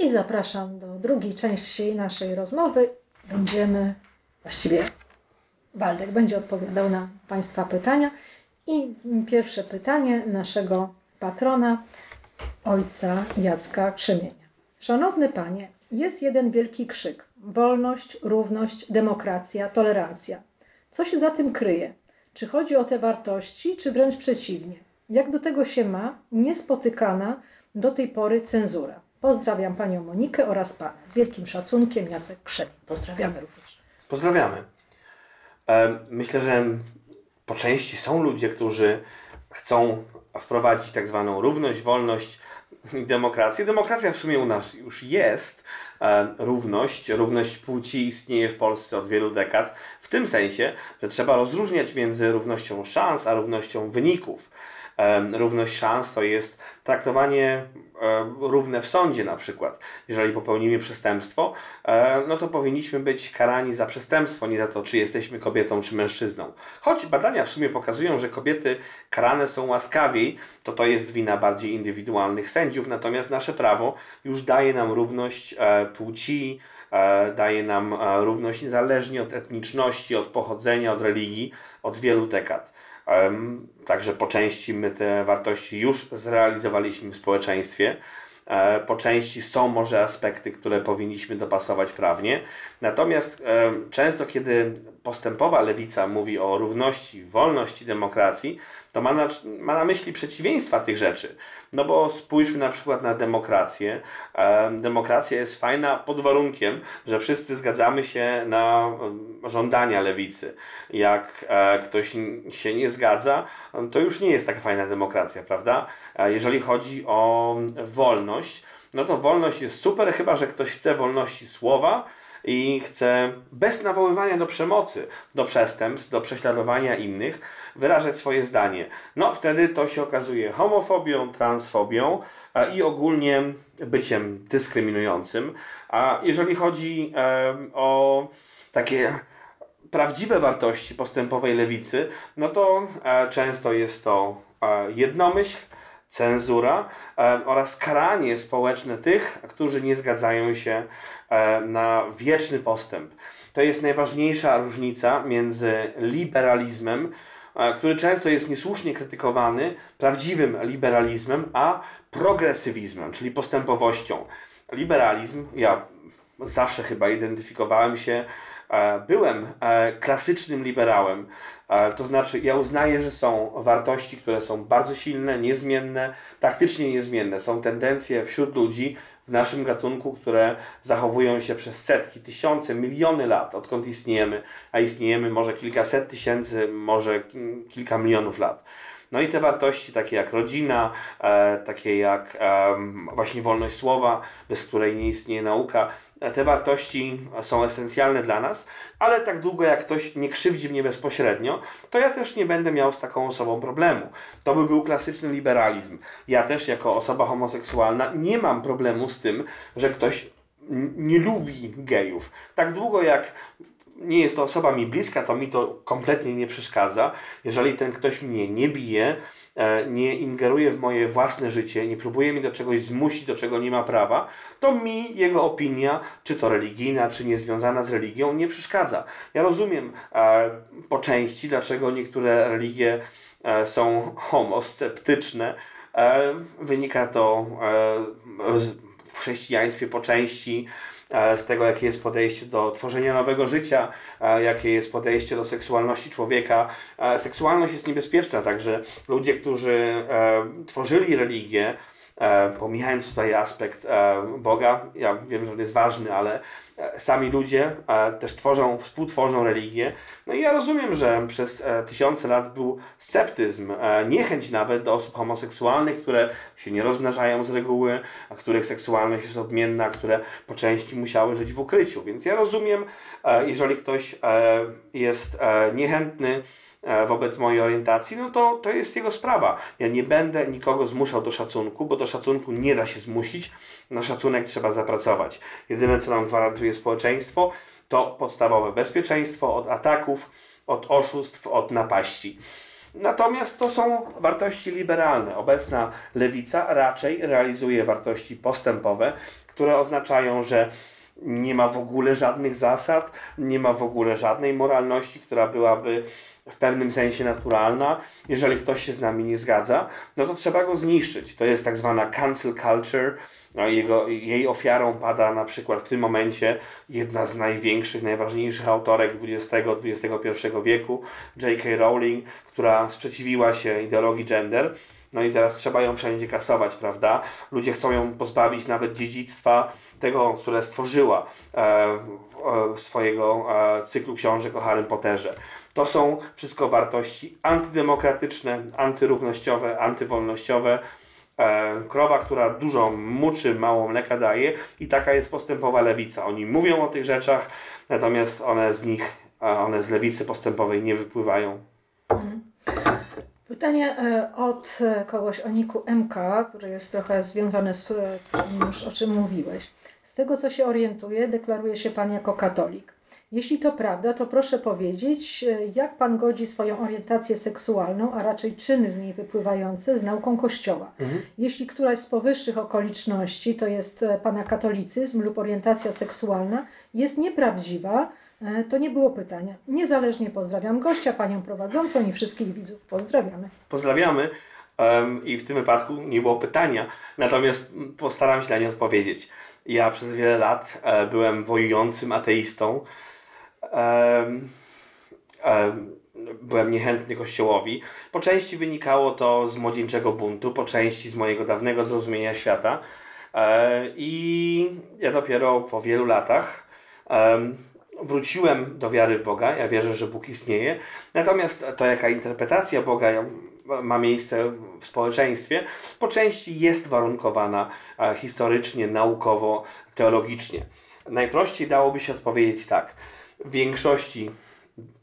I zapraszam do drugiej części naszej rozmowy. Będziemy, właściwie Waldek będzie odpowiadał na Państwa pytania. I pierwsze pytanie naszego patrona, ojca Jacka Krzymienia. Szanowny Panie, jest jeden wielki krzyk. Wolność, równość, demokracja, tolerancja. Co się za tym kryje? Czy chodzi o te wartości, czy wręcz przeciwnie? Jak do tego się ma niespotykana do tej pory cenzura? Pozdrawiam Panią Monikę oraz Pana. Z wielkim szacunkiem Jacek Krzelin. Pozdrawiamy również. Pozdrawiamy. Myślę, że po części są ludzie, którzy chcą wprowadzić tak zwaną równość, wolność i demokrację. Demokracja w sumie u nas już jest. Równość płci istnieje w Polsce od wielu dekad. W tym sensie, że trzeba rozróżniać między równością szans a równością wyników. Równość szans to jest traktowanie równe w sądzie na przykład. Jeżeli popełnimy przestępstwo, no to powinniśmy być karani za przestępstwo, nie za to, czy jesteśmy kobietą, czy mężczyzną. Choć badania w sumie pokazują, że kobiety karane są łaskawiej, to jest wina bardziej indywidualnych sędziów, natomiast nasze prawo już daje nam równość płci, daje nam równość niezależnie od etniczności, od pochodzenia, od religii, od wielu dekad. Także po części my te wartości już zrealizowaliśmy w społeczeństwie. Po części są może aspekty, które powinniśmy dopasować prawnie. Natomiast często, kiedy postępowa lewica mówi o równości, wolności, demokracji, to ma na myśli przeciwieństwa tych rzeczy. No bo spójrzmy na przykład na demokrację. Demokracja jest fajna pod warunkiem, że wszyscy zgadzamy się na żądania lewicy. Jak ktoś się nie zgadza, to już nie jest taka fajna demokracja, prawda? Jeżeli chodzi o wolność, no to wolność jest super, chyba że ktoś chce wolności słowa i chce bez nawoływania do przemocy, do przestępstw, do prześladowania innych wyrażać swoje zdanie. No wtedy to się okazuje homofobią, transfobią i ogólnie byciem dyskryminującym. A jeżeli chodzi o takie prawdziwe wartości postępowej lewicy, no to często jest to jednomyśl, cenzura oraz karanie społeczne tych, którzy nie zgadzają się na wieczny postęp. To jest najważniejsza różnica między liberalizmem, który często jest niesłusznie krytykowany, prawdziwym liberalizmem, a progresywizmem, czyli postępowością. Liberalizm, ja zawsze chyba identyfikowałem się, byłem klasycznym liberałem, to znaczy ja uznaję, że są wartości, które są bardzo silne, niezmienne, praktycznie niezmienne. Są tendencje wśród ludzi w naszym gatunku, które zachowują się przez setki, tysiące, miliony lat, odkąd istniejemy, a istniejemy może kilkaset tysięcy, może kilka milionów lat. No i te wartości takie jak rodzina, takie jak właśnie wolność słowa, bez której nie istnieje nauka, te wartości są esencjalne dla nas, ale tak długo jak ktoś nie krzywdzi mnie bezpośrednio, to ja też nie będę miał z taką osobą problemu. To by był klasyczny liberalizm. Ja też jako osoba homoseksualna nie mam problemu z tym, że ktoś nie lubi gejów. Tak długo jak nie jest to osoba mi bliska, to mi to kompletnie nie przeszkadza. Jeżeli ten ktoś mnie nie bije, nie ingeruje w moje własne życie, nie próbuje mnie do czegoś zmusić, do czego nie ma prawa, to mi jego opinia, czy to religijna, czy niezwiązana z religią, nie przeszkadza. Ja rozumiem po części, dlaczego niektóre religie są homosceptyczne. Wynika to w chrześcijaństwie po części z tego, jakie jest podejście do tworzenia nowego życia, jakie jest podejście do seksualności człowieka. Seksualność jest niebezpieczna, także ludzie, którzy tworzyli religię, pomijając tutaj aspekt Boga, ja wiem, że on jest ważny, ale sami ludzie też współtworzą religię. No i ja rozumiem, że przez tysiące lat był sceptyzm, niechęć nawet do osób homoseksualnych, które się nie rozmnażają z reguły, a których seksualność jest odmienna, które po części musiały żyć w ukryciu. Więc ja rozumiem, jeżeli ktoś jest niechętny wobec mojej orientacji, no to jest jego sprawa. Ja nie będę nikogo zmuszał do szacunku, bo do szacunku nie da się zmusić, na szacunek trzeba zapracować. Jedyne, co nam gwarantuje społeczeństwo, to podstawowe bezpieczeństwo od ataków, od oszustw, od napaści. Natomiast to są wartości liberalne. Obecna lewica raczej realizuje wartości postępowe, które oznaczają, że nie ma w ogóle żadnych zasad, nie ma w ogóle żadnej moralności, która byłaby w pewnym sensie naturalna. Jeżeli ktoś się z nami nie zgadza, no to trzeba go zniszczyć. To jest tak zwana cancel culture. No, jej ofiarą pada na przykład w tym momencie jedna z największych, najważniejszych autorek XX-XXI wieku, J.K. Rowling, która sprzeciwiła się ideologii gender. No i teraz trzeba ją wszędzie kasować, prawda? Ludzie chcą ją pozbawić nawet dziedzictwa tego, które stworzyła swojego cyklu książek o Harrym Potterze. To są wszystko wartości antydemokratyczne, antyrównościowe, antywolnościowe. Krowa, która dużo muczy, mało mleka daje, i taka jest postępowa lewica. Oni mówią o tych rzeczach, natomiast one z lewicy postępowej nie wypływają. Pytanie od kogoś o niku MK, który jest trochę związane z tym już, o czym mówiłeś. Z tego, co się orientuję, deklaruje się Pan jako katolik. Jeśli to prawda, to proszę powiedzieć, jak Pan godzi swoją orientację seksualną, a raczej czyny z niej wypływające, z nauką Kościoła. Jeśli któraś z powyższych okoliczności, to jest Pana katolicyzm lub orientacja seksualna, jest nieprawdziwa, to nie było pytania. Niezależnie pozdrawiam gościa, Panią prowadzącą i wszystkich widzów. Pozdrawiamy. Pozdrawiamy. I w tym wypadku nie było pytania, natomiast postaram się na nie odpowiedzieć. Ja przez wiele lat byłem wojującym ateistą. Byłem niechętny Kościołowi. Po części wynikało to z młodzieńczego buntu, po części z mojego dawnego zrozumienia świata. I ja dopiero po wielu latach wróciłem do wiary w Boga. Ja wierzę, że Bóg istnieje. Natomiast to, jaka interpretacja Boga ma miejsce w społeczeństwie, po części jest warunkowana historycznie, naukowo, teologicznie. Najprościej dałoby się odpowiedzieć tak. W większości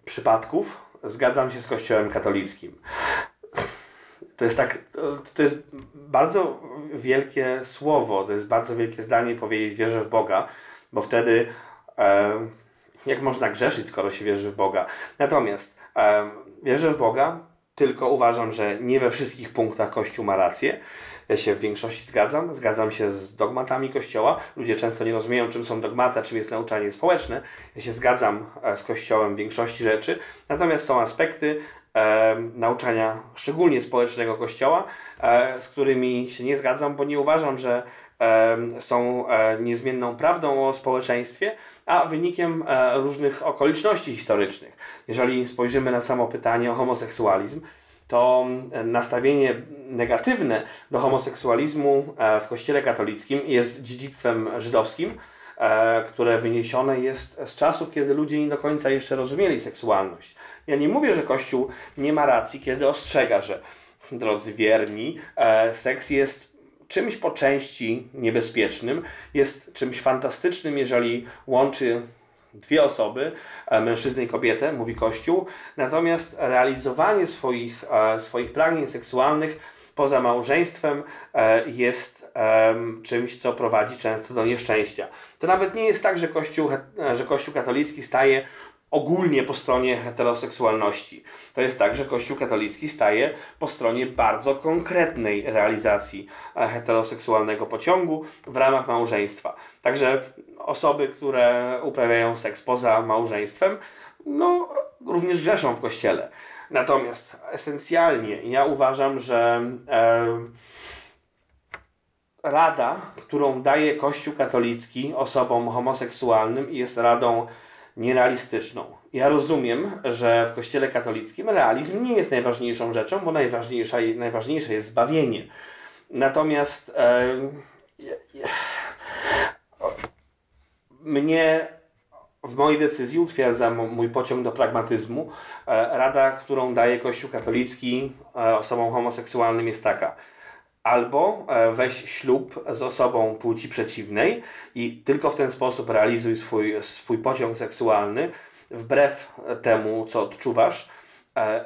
przypadków zgadzam się z Kościołem katolickim. To jest bardzo wielkie słowo, to jest bardzo wielkie zdanie powiedzieć wierzę w Boga, bo wtedy jak można grzeszyć, skoro się wierzy w Boga? Natomiast wierzę w Boga, tylko uważam, że nie we wszystkich punktach Kościół ma rację. Ja się w większości zgadzam. Zgadzam się z dogmatami Kościoła. Ludzie często nie rozumieją, czym są dogmata, czym jest nauczanie społeczne. Ja się zgadzam z Kościołem w większości rzeczy. Natomiast są aspekty nauczania, szczególnie społecznego Kościoła, z którymi się nie zgadzam, bo nie uważam, że są niezmienną prawdą o społeczeństwie, a wynikiem różnych okoliczności historycznych. Jeżeli spojrzymy na samo pytanie o homoseksualizm, to nastawienie negatywne do homoseksualizmu w Kościele katolickim jest dziedzictwem żydowskim, które wyniesione jest z czasów, kiedy ludzie nie do końca jeszcze rozumieli seksualność. Ja nie mówię, że Kościół nie ma racji, kiedy ostrzega, że drodzy wierni, seks jest czymś po części niebezpiecznym, jest czymś fantastycznym, jeżeli łączy dwie osoby, mężczyznę i kobietę, mówi Kościół. Natomiast realizowanie swoich pragnień seksualnych poza małżeństwem jest czymś, co prowadzi często do nieszczęścia. To nawet nie jest tak, że Kościół katolicki staje ogólnie po stronie heteroseksualności. To jest tak, że Kościół katolicki staje po stronie bardzo konkretnej realizacji heteroseksualnego pociągu w ramach małżeństwa. Także osoby, które uprawiają seks poza małżeństwem, no również grzeszą w Kościele. Natomiast esencjalnie ja uważam, że rada, którą daje Kościół katolicki osobom homoseksualnym, jest radą nierealistyczną. Ja rozumiem, że w Kościele katolickim realizm nie jest najważniejszą rzeczą, bo najważniejsze jest zbawienie. Natomiast w mojej decyzji utwierdza mój pociąg do pragmatyzmu. Rada, którą daje Kościół katolicki osobom homoseksualnym, jest taka. Albo weź ślub z osobą płci przeciwnej i tylko w ten sposób realizuj swój pociąg seksualny wbrew temu, co odczuwasz,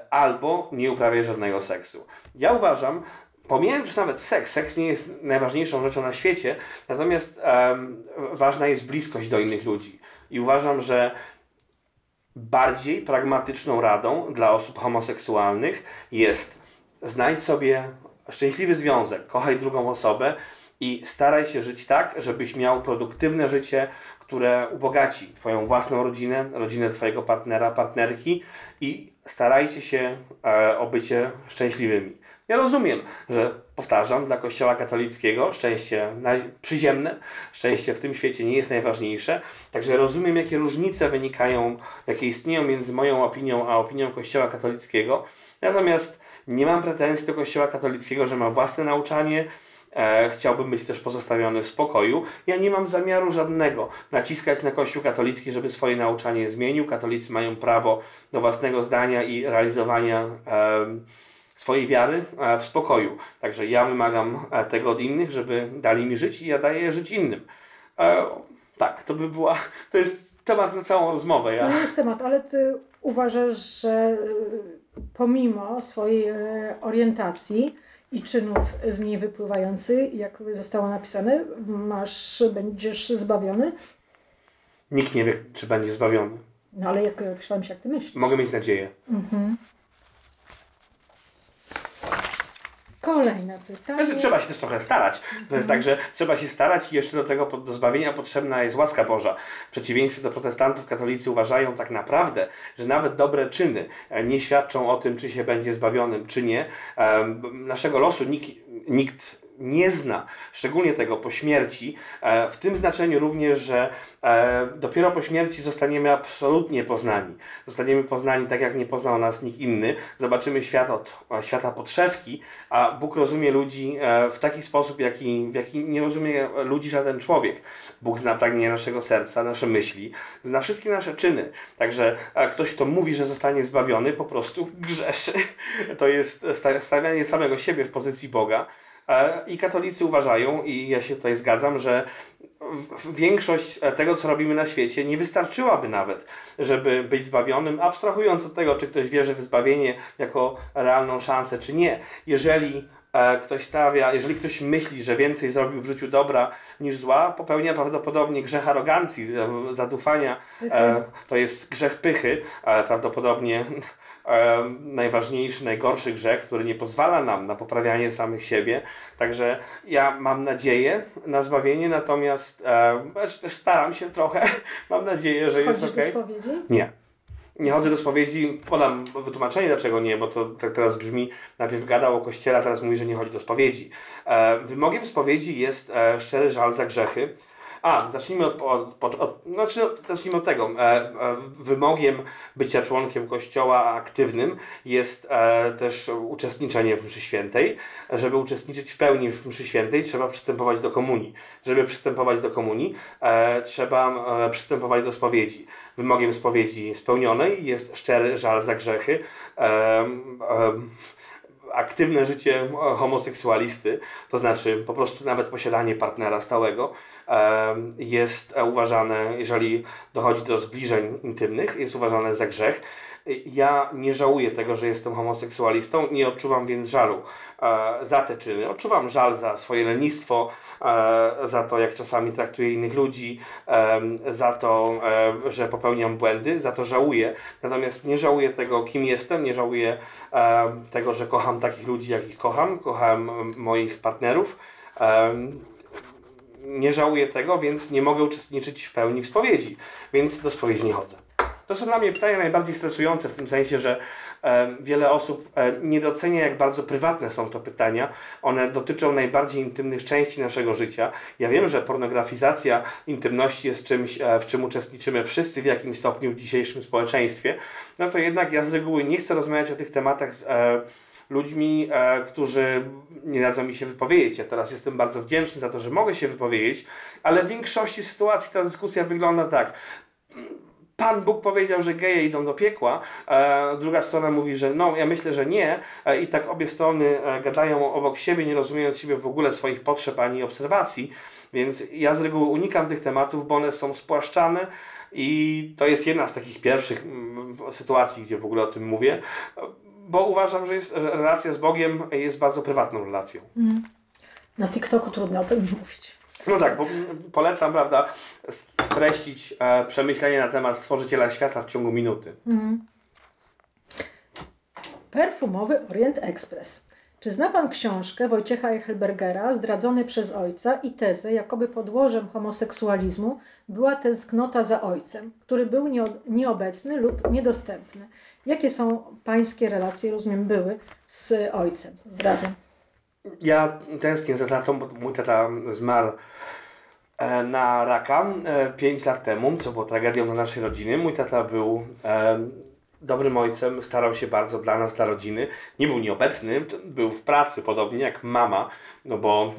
albo nie uprawiaj żadnego seksu. Ja uważam, pomijając już nawet seks nie jest najważniejszą rzeczą na świecie, natomiast ważna jest bliskość do innych ludzi. I uważam, że Bardziej pragmatyczną radą dla osób homoseksualnych jest: znajdź sobie szczęśliwy związek, kochaj drugą osobę i staraj się żyć tak, żebyś miał produktywne życie, które ubogaci Twoją własną rodzinę, rodzinę Twojego partnera, partnerki, i starajcie się o bycie szczęśliwymi. Ja rozumiem, że, powtarzam, dla Kościoła katolickiego szczęście przyziemne, szczęście w tym świecie nie jest najważniejsze, także rozumiem, jakie różnice wynikają, jakie istnieją między moją opinią a opinią Kościoła katolickiego, natomiast nie mam pretensji do Kościoła katolickiego, że ma własne nauczanie. Chciałbym być też pozostawiony w spokoju. Ja nie mam zamiaru żadnego naciskać na Kościół katolicki, żeby swoje nauczanie zmienił. Katolicy mają prawo do własnego zdania i realizowania swojej wiary w spokoju. Także ja wymagam tego od innych, żeby dali mi żyć, i ja daję żyć innym. Tak, to by była... To jest temat na całą rozmowę. Ja... To jest temat, ale ty uważasz, że pomimo swojej orientacji i czynów z niej wypływających, jak zostało napisane, będziesz zbawiony? Nikt nie wie, czy będzie zbawiony. No ale jak myślałem się, jak ty myślisz? Mogę mieć nadzieję. Mhm. Kolejne pytanie. Znaczy, trzeba się też trochę starać. To jest tak, że trzeba się starać i jeszcze do tego do zbawienia potrzebna jest łaska Boża. W przeciwieństwie do protestantów, katolicy uważają tak naprawdę, że nawet dobre czyny nie świadczą o tym, czy się będzie zbawionym, czy nie. Naszego losu nikt nie zna, szczególnie tego po śmierci, w tym znaczeniu również, że dopiero po śmierci zostaniemy absolutnie poznani. Zostaniemy poznani tak, jak nie poznał nas nikt inny. Zobaczymy świat od świata podszewki, a Bóg rozumie ludzi w taki sposób, w jaki nie rozumie ludzi żaden człowiek. Bóg zna pragnienia naszego serca, nasze myśli, zna wszystkie nasze czyny. Także ktoś, kto mówi, że zostanie zbawiony, po prostu grzeszy. To jest stawianie samego siebie w pozycji Boga. I katolicy uważają, i ja się tutaj zgadzam, że większość tego, co robimy na świecie, nie wystarczyłaby nawet, żeby być zbawionym, abstrahując od tego, czy ktoś wierzy w zbawienie jako realną szansę, czy nie. Jeżeli ktoś myśli, że więcej zrobił w życiu dobra niż zła, popełnia prawdopodobnie grzech arogancji, zadufania. To jest grzech pychy, prawdopodobnie najważniejszy, najgorszy grzech, który nie pozwala nam na poprawianie samych siebie. Także ja mam nadzieję na zbawienie, natomiast też staram się trochę. Mam nadzieję, że jest okej. Chodzisz do spowiedzi? Nie. Nie chodzę do spowiedzi, podam wytłumaczenie, dlaczego nie, bo to tak teraz brzmi, najpierw gadał o Kościele, a teraz mówi, że nie chodzi do spowiedzi. Wymogiem spowiedzi jest szczery żal za grzechy. Zacznijmy od tego. Wymogiem bycia członkiem Kościoła aktywnym jest też uczestniczenie w mszy świętej. Żeby uczestniczyć w pełni w mszy świętej, trzeba przystępować do komunii. Żeby przystępować do komunii, trzeba przystępować do spowiedzi. Wymogiem spowiedzi spełnionej jest szczery żal za grzechy. Aktywne życie homoseksualisty, to znaczy po prostu nawet posiadanie partnera stałego, jest uważane, jeżeli dochodzi do zbliżeń intymnych, jest uważane za grzech. Ja nie żałuję tego, że jestem homoseksualistą, nie odczuwam więc żalu za te czyny. Odczuwam żal za swoje lenistwo, za to, jak czasami traktuję innych ludzi, za to, że popełniam błędy, za to żałuję. Natomiast nie żałuję tego, kim jestem, nie żałuję tego, że kocham takich ludzi, jakich kocham, kocham moich partnerów. Nie żałuję tego, więc nie mogę uczestniczyć w pełni w spowiedzi, więc do spowiedzi nie chodzę. To są dla mnie pytania najbardziej stresujące, w tym sensie, że wiele osób nie docenia, jak bardzo prywatne są to pytania. One dotyczą najbardziej intymnych części naszego życia. Ja wiem, że pornografizacja intymności jest czymś, w czym uczestniczymy wszyscy w jakimś stopniu w dzisiejszym społeczeństwie. No to jednak ja z reguły nie chcę rozmawiać o tych tematach z ludźmi, którzy nie dadzą mi się wypowiedzieć. Ja teraz jestem bardzo wdzięczny za to, że mogę się wypowiedzieć, ale w większości sytuacji ta dyskusja wygląda tak: Pan Bóg powiedział, że geje idą do piekła, druga strona mówi, że no, ja myślę, że nie, i tak obie strony gadają obok siebie, nie rozumiejąc siebie w ogóle, swoich potrzeb ani obserwacji, więc ja z reguły unikam tych tematów, bo one są spłaszczane i to jest jedna z takich pierwszych sytuacji, gdzie w ogóle o tym mówię, bo uważam, że relacja z Bogiem jest bardzo prywatną relacją. Na TikToku trudno o tym mówić. No tak, bo polecam, prawda, streścić przemyślenie na temat stworzyciela świata w ciągu minuty. Mhm. Perfumowy Orient Express. Czy zna pan książkę Wojciecha Eichelbergera, Zdradzony przez ojca, i tezę, jakoby podłożem homoseksualizmu była tęsknota za ojcem, który był nieobecny lub niedostępny? Jakie są pańskie relacje, rozumiem, były z ojcem? Zdradzam. Ja tęsknię za tatą, bo mój tata zmarł na raka 5 lat temu, co było tragedią dla naszej rodziny. Mój tata był dobrym ojcem, starał się bardzo dla nas, dla rodziny. Nie był nieobecny, był w pracy, podobnie jak mama, no bo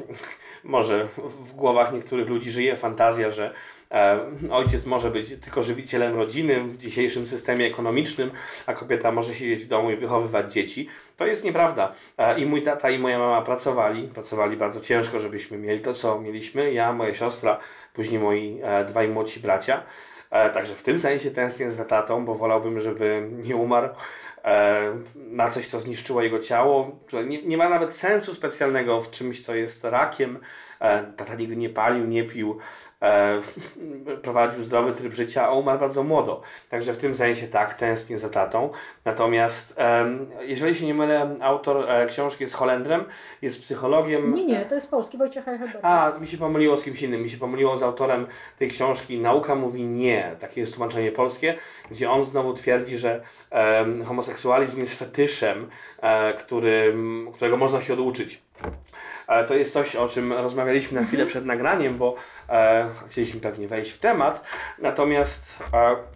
może w głowach niektórych ludzi żyje fantazja, że ojciec może być tylko żywicielem rodziny w dzisiejszym systemie ekonomicznym, a kobieta może siedzieć w domu i wychowywać dzieci. To jest nieprawda. I mój tata i moja mama pracowali bardzo ciężko, żebyśmy mieli to, co mieliśmy. Ja, moja siostra, później moi dwaj młodsi bracia. Także w tym sensie tęsknię za tatą, bo wolałbym, żeby nie umarł na coś, co zniszczyło jego ciało. Nie ma nawet sensu specjalnego w czymś, co jest rakiem. Tata nigdy nie palił, nie pił, prowadził zdrowy tryb życia, a umarł bardzo młodo. Także w tym sensie tak, tęsknię za tatą. Natomiast, jeżeli się nie mylę, autor książki jest Holendrem, jest psychologiem. Nie, to jest polski, Wojciech Eichelberger. A, mi się pomyliło z kimś innym. Mi się pomyliło z autorem tej książki Nauka mówi nie. Takie jest tłumaczenie polskie, gdzie on znowu twierdzi, że homoseksualizm jest fetyszem, którego można się oduczyć. To jest coś, o czym rozmawialiśmy na chwilę przed nagraniem, bo chcieliśmy pewnie wejść w temat. Natomiast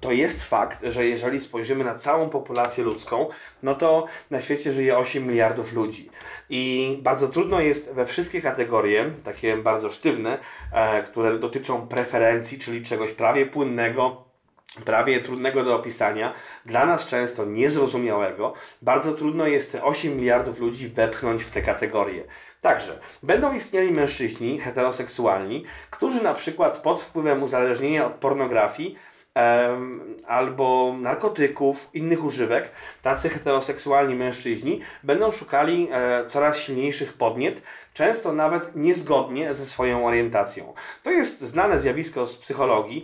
to jest fakt, że jeżeli spojrzymy na całą populację ludzką, no to na świecie żyje 8 miliardów ludzi. I bardzo trudno jest we wszystkie kategorie, takie bardzo sztywne, które dotyczą preferencji, czyli czegoś prawie płynnego, prawie trudnego do opisania, dla nas często niezrozumiałego, bardzo trudno jest te 8 miliardów ludzi wepchnąć w te kategorie. Także będą istnieli mężczyźni heteroseksualni, którzy na przykład pod wpływem uzależnienia od pornografii albo narkotyków, innych używek, tacy heteroseksualni mężczyźni będą szukali coraz silniejszych podniet, często nawet niezgodnie ze swoją orientacją. To jest znane zjawisko z psychologii,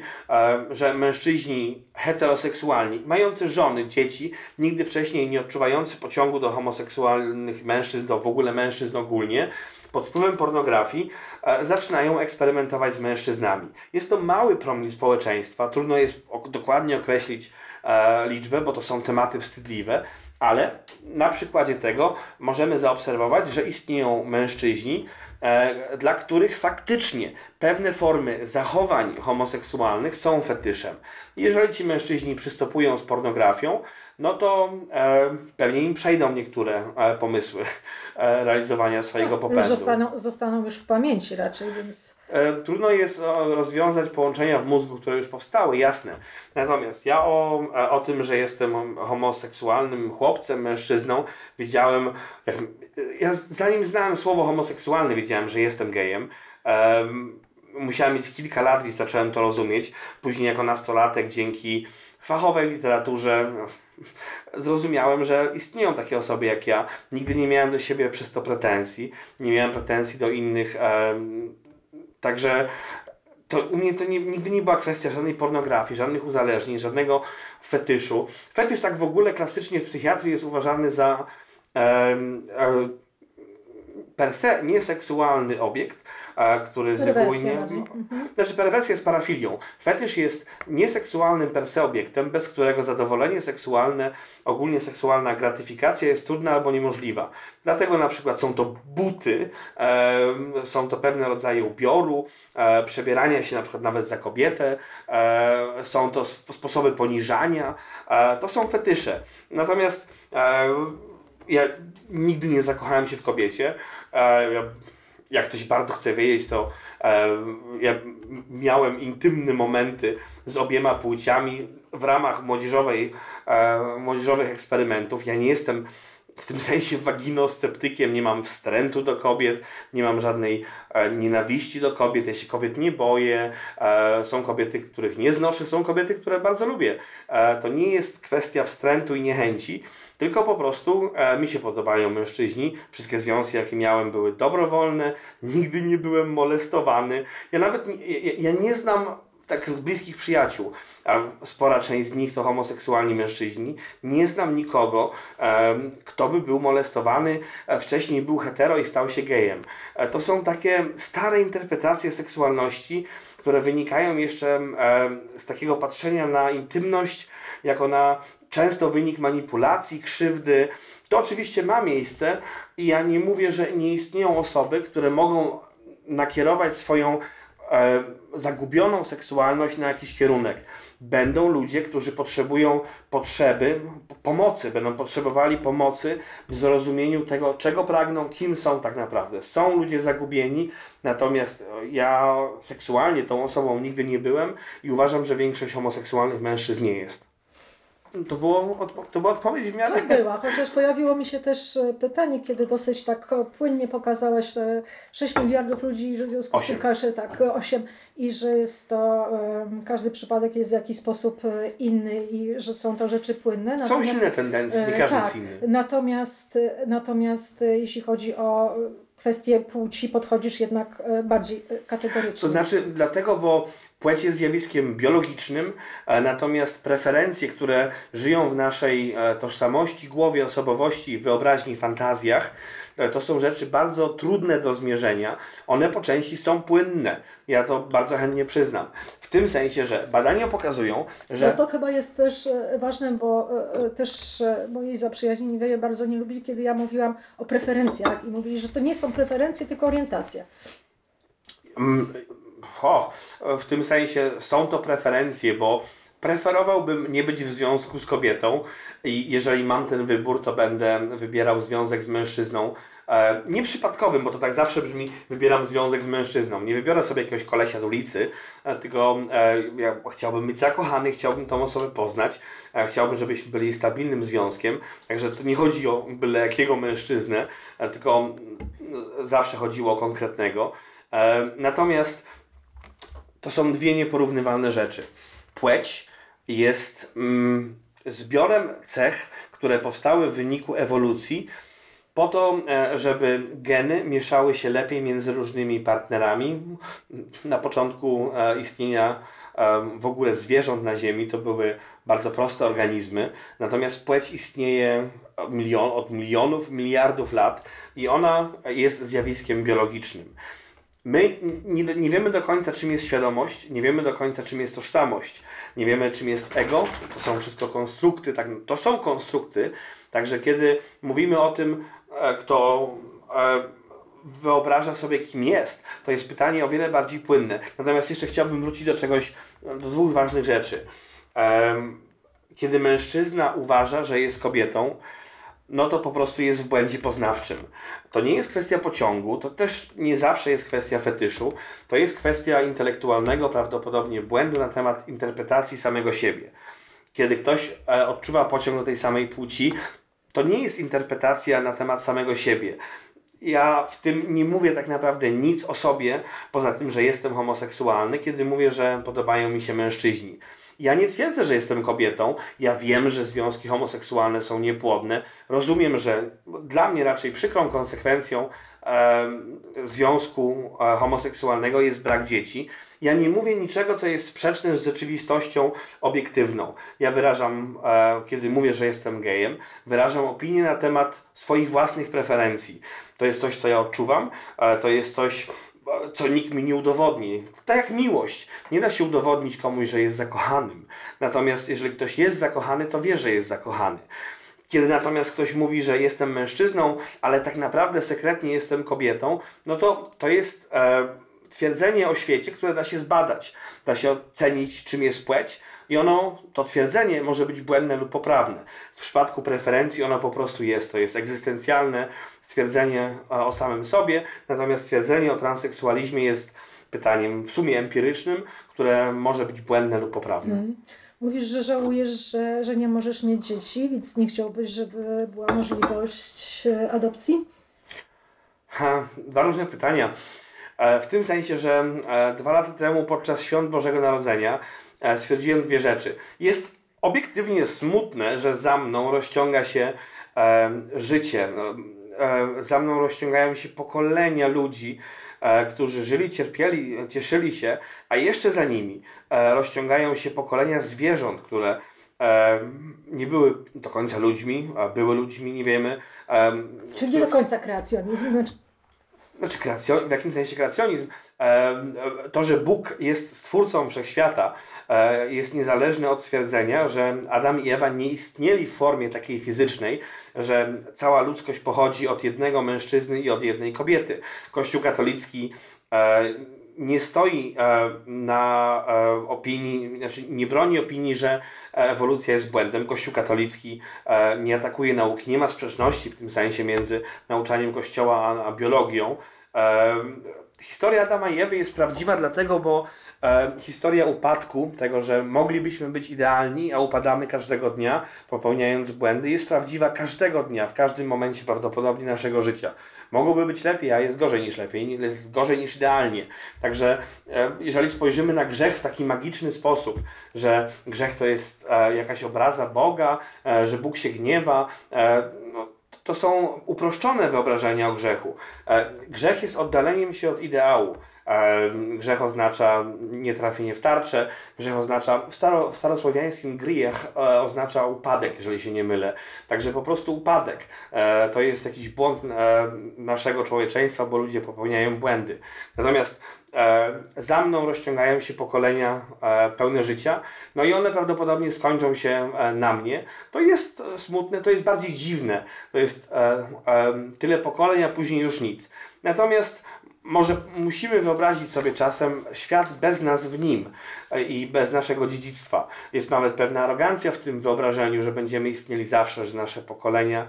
że mężczyźni heteroseksualni, mający żony, dzieci, nigdy wcześniej nie odczuwający pociągu do homoseksualnych mężczyzn, do w ogóle mężczyzn ogólnie, pod wpływem pornografii zaczynają eksperymentować z mężczyznami. Jest to mały promil społeczeństwa, trudno jest dokładnie określić liczbę, bo to są tematy wstydliwe, ale na przykładzie tego możemy zaobserwować, że istnieją mężczyźni, dla których faktycznie pewne formy zachowań homoseksualnych są fetyszem. Jeżeli ci mężczyźni przystopują z pornografią, no to pewnie im przejdą niektóre pomysły realizowania swojego popędu. Zostaną już w pamięci raczej, więc... Trudno jest rozwiązać połączenia w mózgu, które już powstały, jasne. Natomiast ja o tym, że jestem homoseksualnym chłopcem, mężczyzną, wiedziałem... Ja zanim znałem słowo homoseksualny, wiedziałem, że jestem gejem. Musiałem mieć kilka lat i zacząłem to rozumieć. Później jako nastolatek dzięki fachowej literaturze zrozumiałem, że istnieją takie osoby jak ja. Nigdy nie miałem do siebie przez to pretensji. Nie miałem pretensji do innych. Także to u mnie to nigdy nie była kwestia żadnej pornografii, żadnych uzależnień, żadnego fetyszu. Fetysz tak w ogóle klasycznie w psychiatrii jest uważany za per se nieseksualny obiekt, który z reguły nie... Znaczy perwersja jest parafilią. Fetysz jest nieseksualnym per se obiektem, bez którego zadowolenie seksualne, ogólnie seksualna gratyfikacja jest trudna albo niemożliwa. Dlatego na przykład są to buty, są to pewne rodzaje ubioru, przebierania się na przykład nawet za kobietę, są to sposoby poniżania, to są fetysze. Natomiast ja nigdy nie zakochałem się w kobiecie. Jak ktoś bardzo chce wiedzieć, to ja miałem intymne momenty z obiema płciami w ramach młodzieżowych eksperymentów. Ja nie jestem w tym sensie waginosceptykiem, nie mam wstrętu do kobiet, nie mam żadnej nienawiści do kobiet, ja się kobiet nie boję, są kobiety, których nie znoszę, są kobiety, które bardzo lubię. To nie jest kwestia wstrętu i niechęci, tylko po prostu mi się podobają mężczyźni, wszystkie związki, jakie miałem, były dobrowolne, nigdy nie byłem molestowany, ja nawet ja nie znam tak z bliskich przyjaciół, a spora część z nich to homoseksualni mężczyźni, nie znam nikogo, kto by był molestowany, wcześniej był hetero i stał się gejem. To są takie stare interpretacje seksualności, które wynikają jeszcze z takiego patrzenia na intymność, jako na często wynik manipulacji, krzywdy. To oczywiście ma miejsce i ja nie mówię, że nie istnieją osoby, które mogą nakierować swoją zagubioną seksualność na jakiś kierunek. Będą ludzie, którzy potrzebują pomocy, będą potrzebowali pomocy w zrozumieniu tego, czego pragną, kim są tak naprawdę. Są ludzie zagubieni, natomiast ja seksualnie tą osobą nigdy nie byłem i uważam, że większość homoseksualnych mężczyzn nie jest. To była odpowiedź w miarę? To była, chociaż pojawiło mi się też pytanie, kiedy dosyć tak płynnie pokazałaś 6 miliardów ludzi, że w związku z tym każe, tak, 8, i że jest to, każdy przypadek jest w jakiś sposób inny i że są to rzeczy płynne. Natomiast, są silne tendencje, nie każdy jest inny. Natomiast jeśli chodzi o kwestie płci, podchodzisz jednak bardziej kategorycznie. To znaczy dlatego, bo płeć jest zjawiskiem biologicznym, natomiast preferencje, które żyją w naszej tożsamości, głowie, osobowości, wyobraźni, fantazjach, to są rzeczy bardzo trudne do zmierzenia. One po części są płynne. Ja to bardzo chętnie przyznam. W tym sensie, że badania pokazują, że... No to chyba jest też ważne, bo też moi zaprzyjaźnieni bardzo nie lubili, kiedy ja mówiłam o preferencjach i mówili, że to nie są preferencje, tylko orientacje. W tym sensie są to preferencje, bo preferowałbym nie być w związku z kobietą i jeżeli mam ten wybór, to będę wybierał związek z mężczyzną. Nieprzypadkowym, bo to tak zawsze brzmi, wybieram związek z mężczyzną. Nie wybiorę sobie jakiegoś kolesia z ulicy, tylko ja chciałbym być zakochany, chciałbym tą osobę poznać, chciałbym, żebyśmy byli stabilnym związkiem. Także to nie chodzi o byle jakiego mężczyznę, tylko zawsze chodziło o konkretnego. Natomiast to są dwie nieporównywalne rzeczy. Płeć jest zbiorem cech, które powstały w wyniku ewolucji po to, żeby geny mieszały się lepiej między różnymi partnerami. Na początku istnienia w ogóle zwierząt na Ziemi to były bardzo proste organizmy, natomiast płeć istnieje od milionów, miliardów lat i ona jest zjawiskiem biologicznym. My nie wiemy do końca, czym jest świadomość, nie wiemy do końca, czym jest tożsamość, nie wiemy, czym jest ego, to są wszystko konstrukty, tak, to są konstrukty, także kiedy mówimy o tym, kto wyobraża sobie, kim jest, to jest pytanie o wiele bardziej płynne. Natomiast jeszcze chciałbym wrócić do dwóch ważnych rzeczy. Kiedy mężczyzna uważa, że jest kobietą, no to po prostu jest w błędzie poznawczym. To nie jest kwestia pociągu, to też nie zawsze jest kwestia fetyszu, to jest kwestia intelektualnego prawdopodobnie błędu na temat interpretacji samego siebie. Kiedy ktoś odczuwa pociąg do tej samej płci, to nie jest interpretacja na temat samego siebie. Ja w tym nie mówię tak naprawdę nic o sobie, poza tym, że jestem homoseksualny, kiedy mówię, że podobają mi się mężczyźni. Ja nie twierdzę, że jestem kobietą, ja wiem, że związki homoseksualne są niepłodne, rozumiem, że dla mnie raczej przykrą konsekwencją związku homoseksualnego jest brak dzieci. Ja nie mówię niczego, co jest sprzeczne z rzeczywistością obiektywną. Ja wyrażam, kiedy mówię, że jestem gejem, wyrażam opinię na temat swoich własnych preferencji. To jest coś, co ja odczuwam, to jest coś, co nikt mi nie udowodni. Tak jak miłość. Nie da się udowodnić komuś, że jest zakochanym. Natomiast jeżeli ktoś jest zakochany, to wie, że jest zakochany. Kiedy natomiast ktoś mówi, że jestem mężczyzną, ale tak naprawdę sekretnie jestem kobietą, no to jest twierdzenie o świecie, które da się zbadać. Da się ocenić, czym jest płeć i to twierdzenie może być błędne lub poprawne. W przypadku preferencji ono po prostu jest. To jest egzystencjalne stwierdzenie o samym sobie, natomiast stwierdzenie o transseksualizmie jest pytaniem w sumie empirycznym, które może być błędne lub poprawne. Mówisz, że żałujesz, że nie możesz mieć dzieci, więc nie chciałbyś, żeby była możliwość adopcji? Dwa różne pytania. W tym sensie, że 2 lata temu podczas Świąt Bożego Narodzenia stwierdziłem 2 rzeczy. Jest obiektywnie smutne, że za mną rozciąga się życie. Za mną rozciągają się pokolenia ludzi, którzy żyli, cierpieli, cieszyli się, a jeszcze za nimi rozciągają się pokolenia zwierząt, które nie były do końca ludźmi, a były ludźmi, nie wiemy. Czyli nie do końca kreacjonizm. Znaczy kreacjonizm, w jakimś sensie kreacjonizm. To, że Bóg jest stwórcą wszechświata, jest niezależny od stwierdzenia, że Adam i Ewa nie istnieli w formie takiej fizycznej, że cała ludzkość pochodzi od jednego mężczyzny i od jednej kobiety. Kościół katolicki nie stoi na opinii, znaczy nie broni opinii, że ewolucja jest błędem. Kościół katolicki nie atakuje nauki, nie ma sprzeczności w tym sensie między nauczaniem Kościoła a biologią. Historia Adama i Ewy jest prawdziwa dlatego, bo historia upadku, tego, że moglibyśmy być idealni, a upadamy każdego dnia, popełniając błędy, jest prawdziwa każdego dnia, w każdym momencie prawdopodobnie naszego życia. Mogłoby być lepiej, a jest gorzej niż lepiej, jest gorzej niż idealnie. Także jeżeli spojrzymy na grzech w taki magiczny sposób, że grzech to jest jakaś obraza Boga, że Bóg się gniewa, to są uproszczone wyobrażenia o grzechu. Grzech jest oddaleniem się od ideału. Grzech oznacza nietrafienie w tarczę, grzech oznacza, w starosłowiańskim griech oznacza upadek, jeżeli się nie mylę. Także po prostu upadek. To jest jakiś błąd naszego człowieczeństwa, bo ludzie popełniają błędy. Natomiast za mną rozciągają się pokolenia pełne życia, no i one prawdopodobnie skończą się na mnie. To jest smutne, to jest bardziej dziwne. To jest tyle pokoleń, a później już nic. Natomiast może musimy wyobrazić sobie czasem świat bez nas w nim i bez naszego dziedzictwa. Jest nawet pewna arogancja w tym wyobrażeniu, że będziemy istnieli zawsze, że nasze pokolenia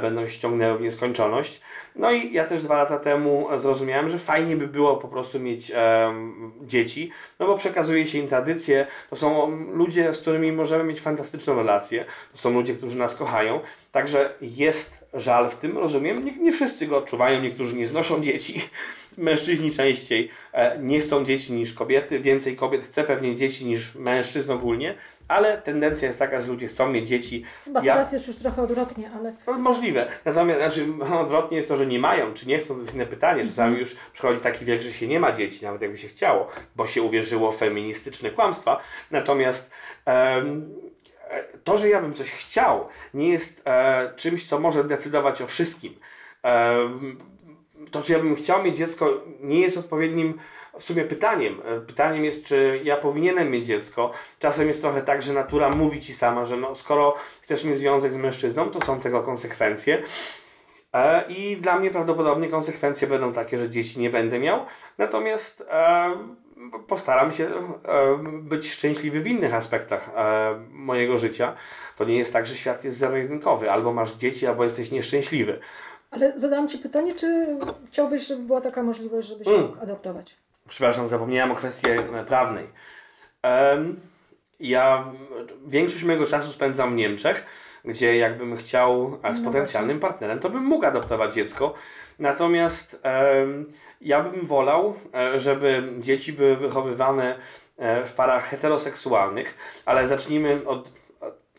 będą ściągnęły w nieskończoność. No i ja też 2 lata temu zrozumiałem, że fajnie by było po prostu mieć dzieci, no bo przekazuje się im tradycje. To są ludzie, z którymi możemy mieć fantastyczną relację. To są ludzie, którzy nas kochają. Także jest żal w tym, rozumiem. Nie wszyscy go odczuwają, niektórzy nie znoszą dzieci. Mężczyźni częściej nie chcą dzieci niż kobiety. Więcej kobiet chce pewnie dzieci niż mężczyzn ogólnie, ale tendencja jest taka, że ludzie chcą mieć dzieci. Chyba teraz jest już trochę odwrotnie, ale... No, możliwe. Natomiast odwrotnie jest to, że nie mają, czy nie chcą, to jest inne pytanie. Czasami już przychodzi taki wiek, że się nie ma dzieci, nawet jakby się chciało, bo się uwierzyło w feministyczne kłamstwa. Natomiast... to, że ja bym coś chciał, nie jest czymś, co może decydować o wszystkim. To, że ja bym chciał mieć dziecko, nie jest odpowiednim w sumie pytaniem. Pytaniem jest, czy ja powinienem mieć dziecko. Czasem jest trochę tak, że natura mówi ci sama, że no, skoro chcesz mieć związek z mężczyzną, to są tego konsekwencje. I dla mnie prawdopodobnie konsekwencje będą takie, że dzieci nie będę miał. Natomiast... postaram się być szczęśliwy w innych aspektach mojego życia. To nie jest tak, że świat jest zero-jedynkowy. Albo masz dzieci, albo jesteś nieszczęśliwy. Ale zadałam ci pytanie, czy chciałbyś, żeby była taka możliwość, żeby się mógł adoptować? Przepraszam, zapomniałem o kwestii prawnej. Ja większość mojego czasu spędzam w Niemczech, gdzie jakbym chciał z potencjalnym partnerem, to bym mógł adoptować dziecko. Natomiast ja bym wolał, żeby dzieci były wychowywane w parach heteroseksualnych, ale zacznijmy od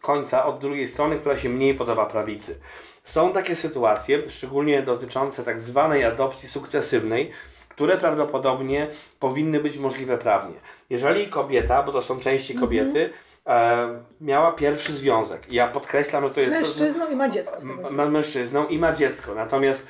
końca, od drugiej strony, która się mniej podoba prawicy. Są takie sytuacje, szczególnie dotyczące tak zwanej adopcji sukcesywnej, które prawdopodobnie powinny być możliwe prawnie. Jeżeli kobieta, bo to są częściej kobiety, miała pierwszy związek. Ja podkreślam, że to jest... mężczyzną i ma dziecko. Mężczyzną i ma dziecko. Natomiast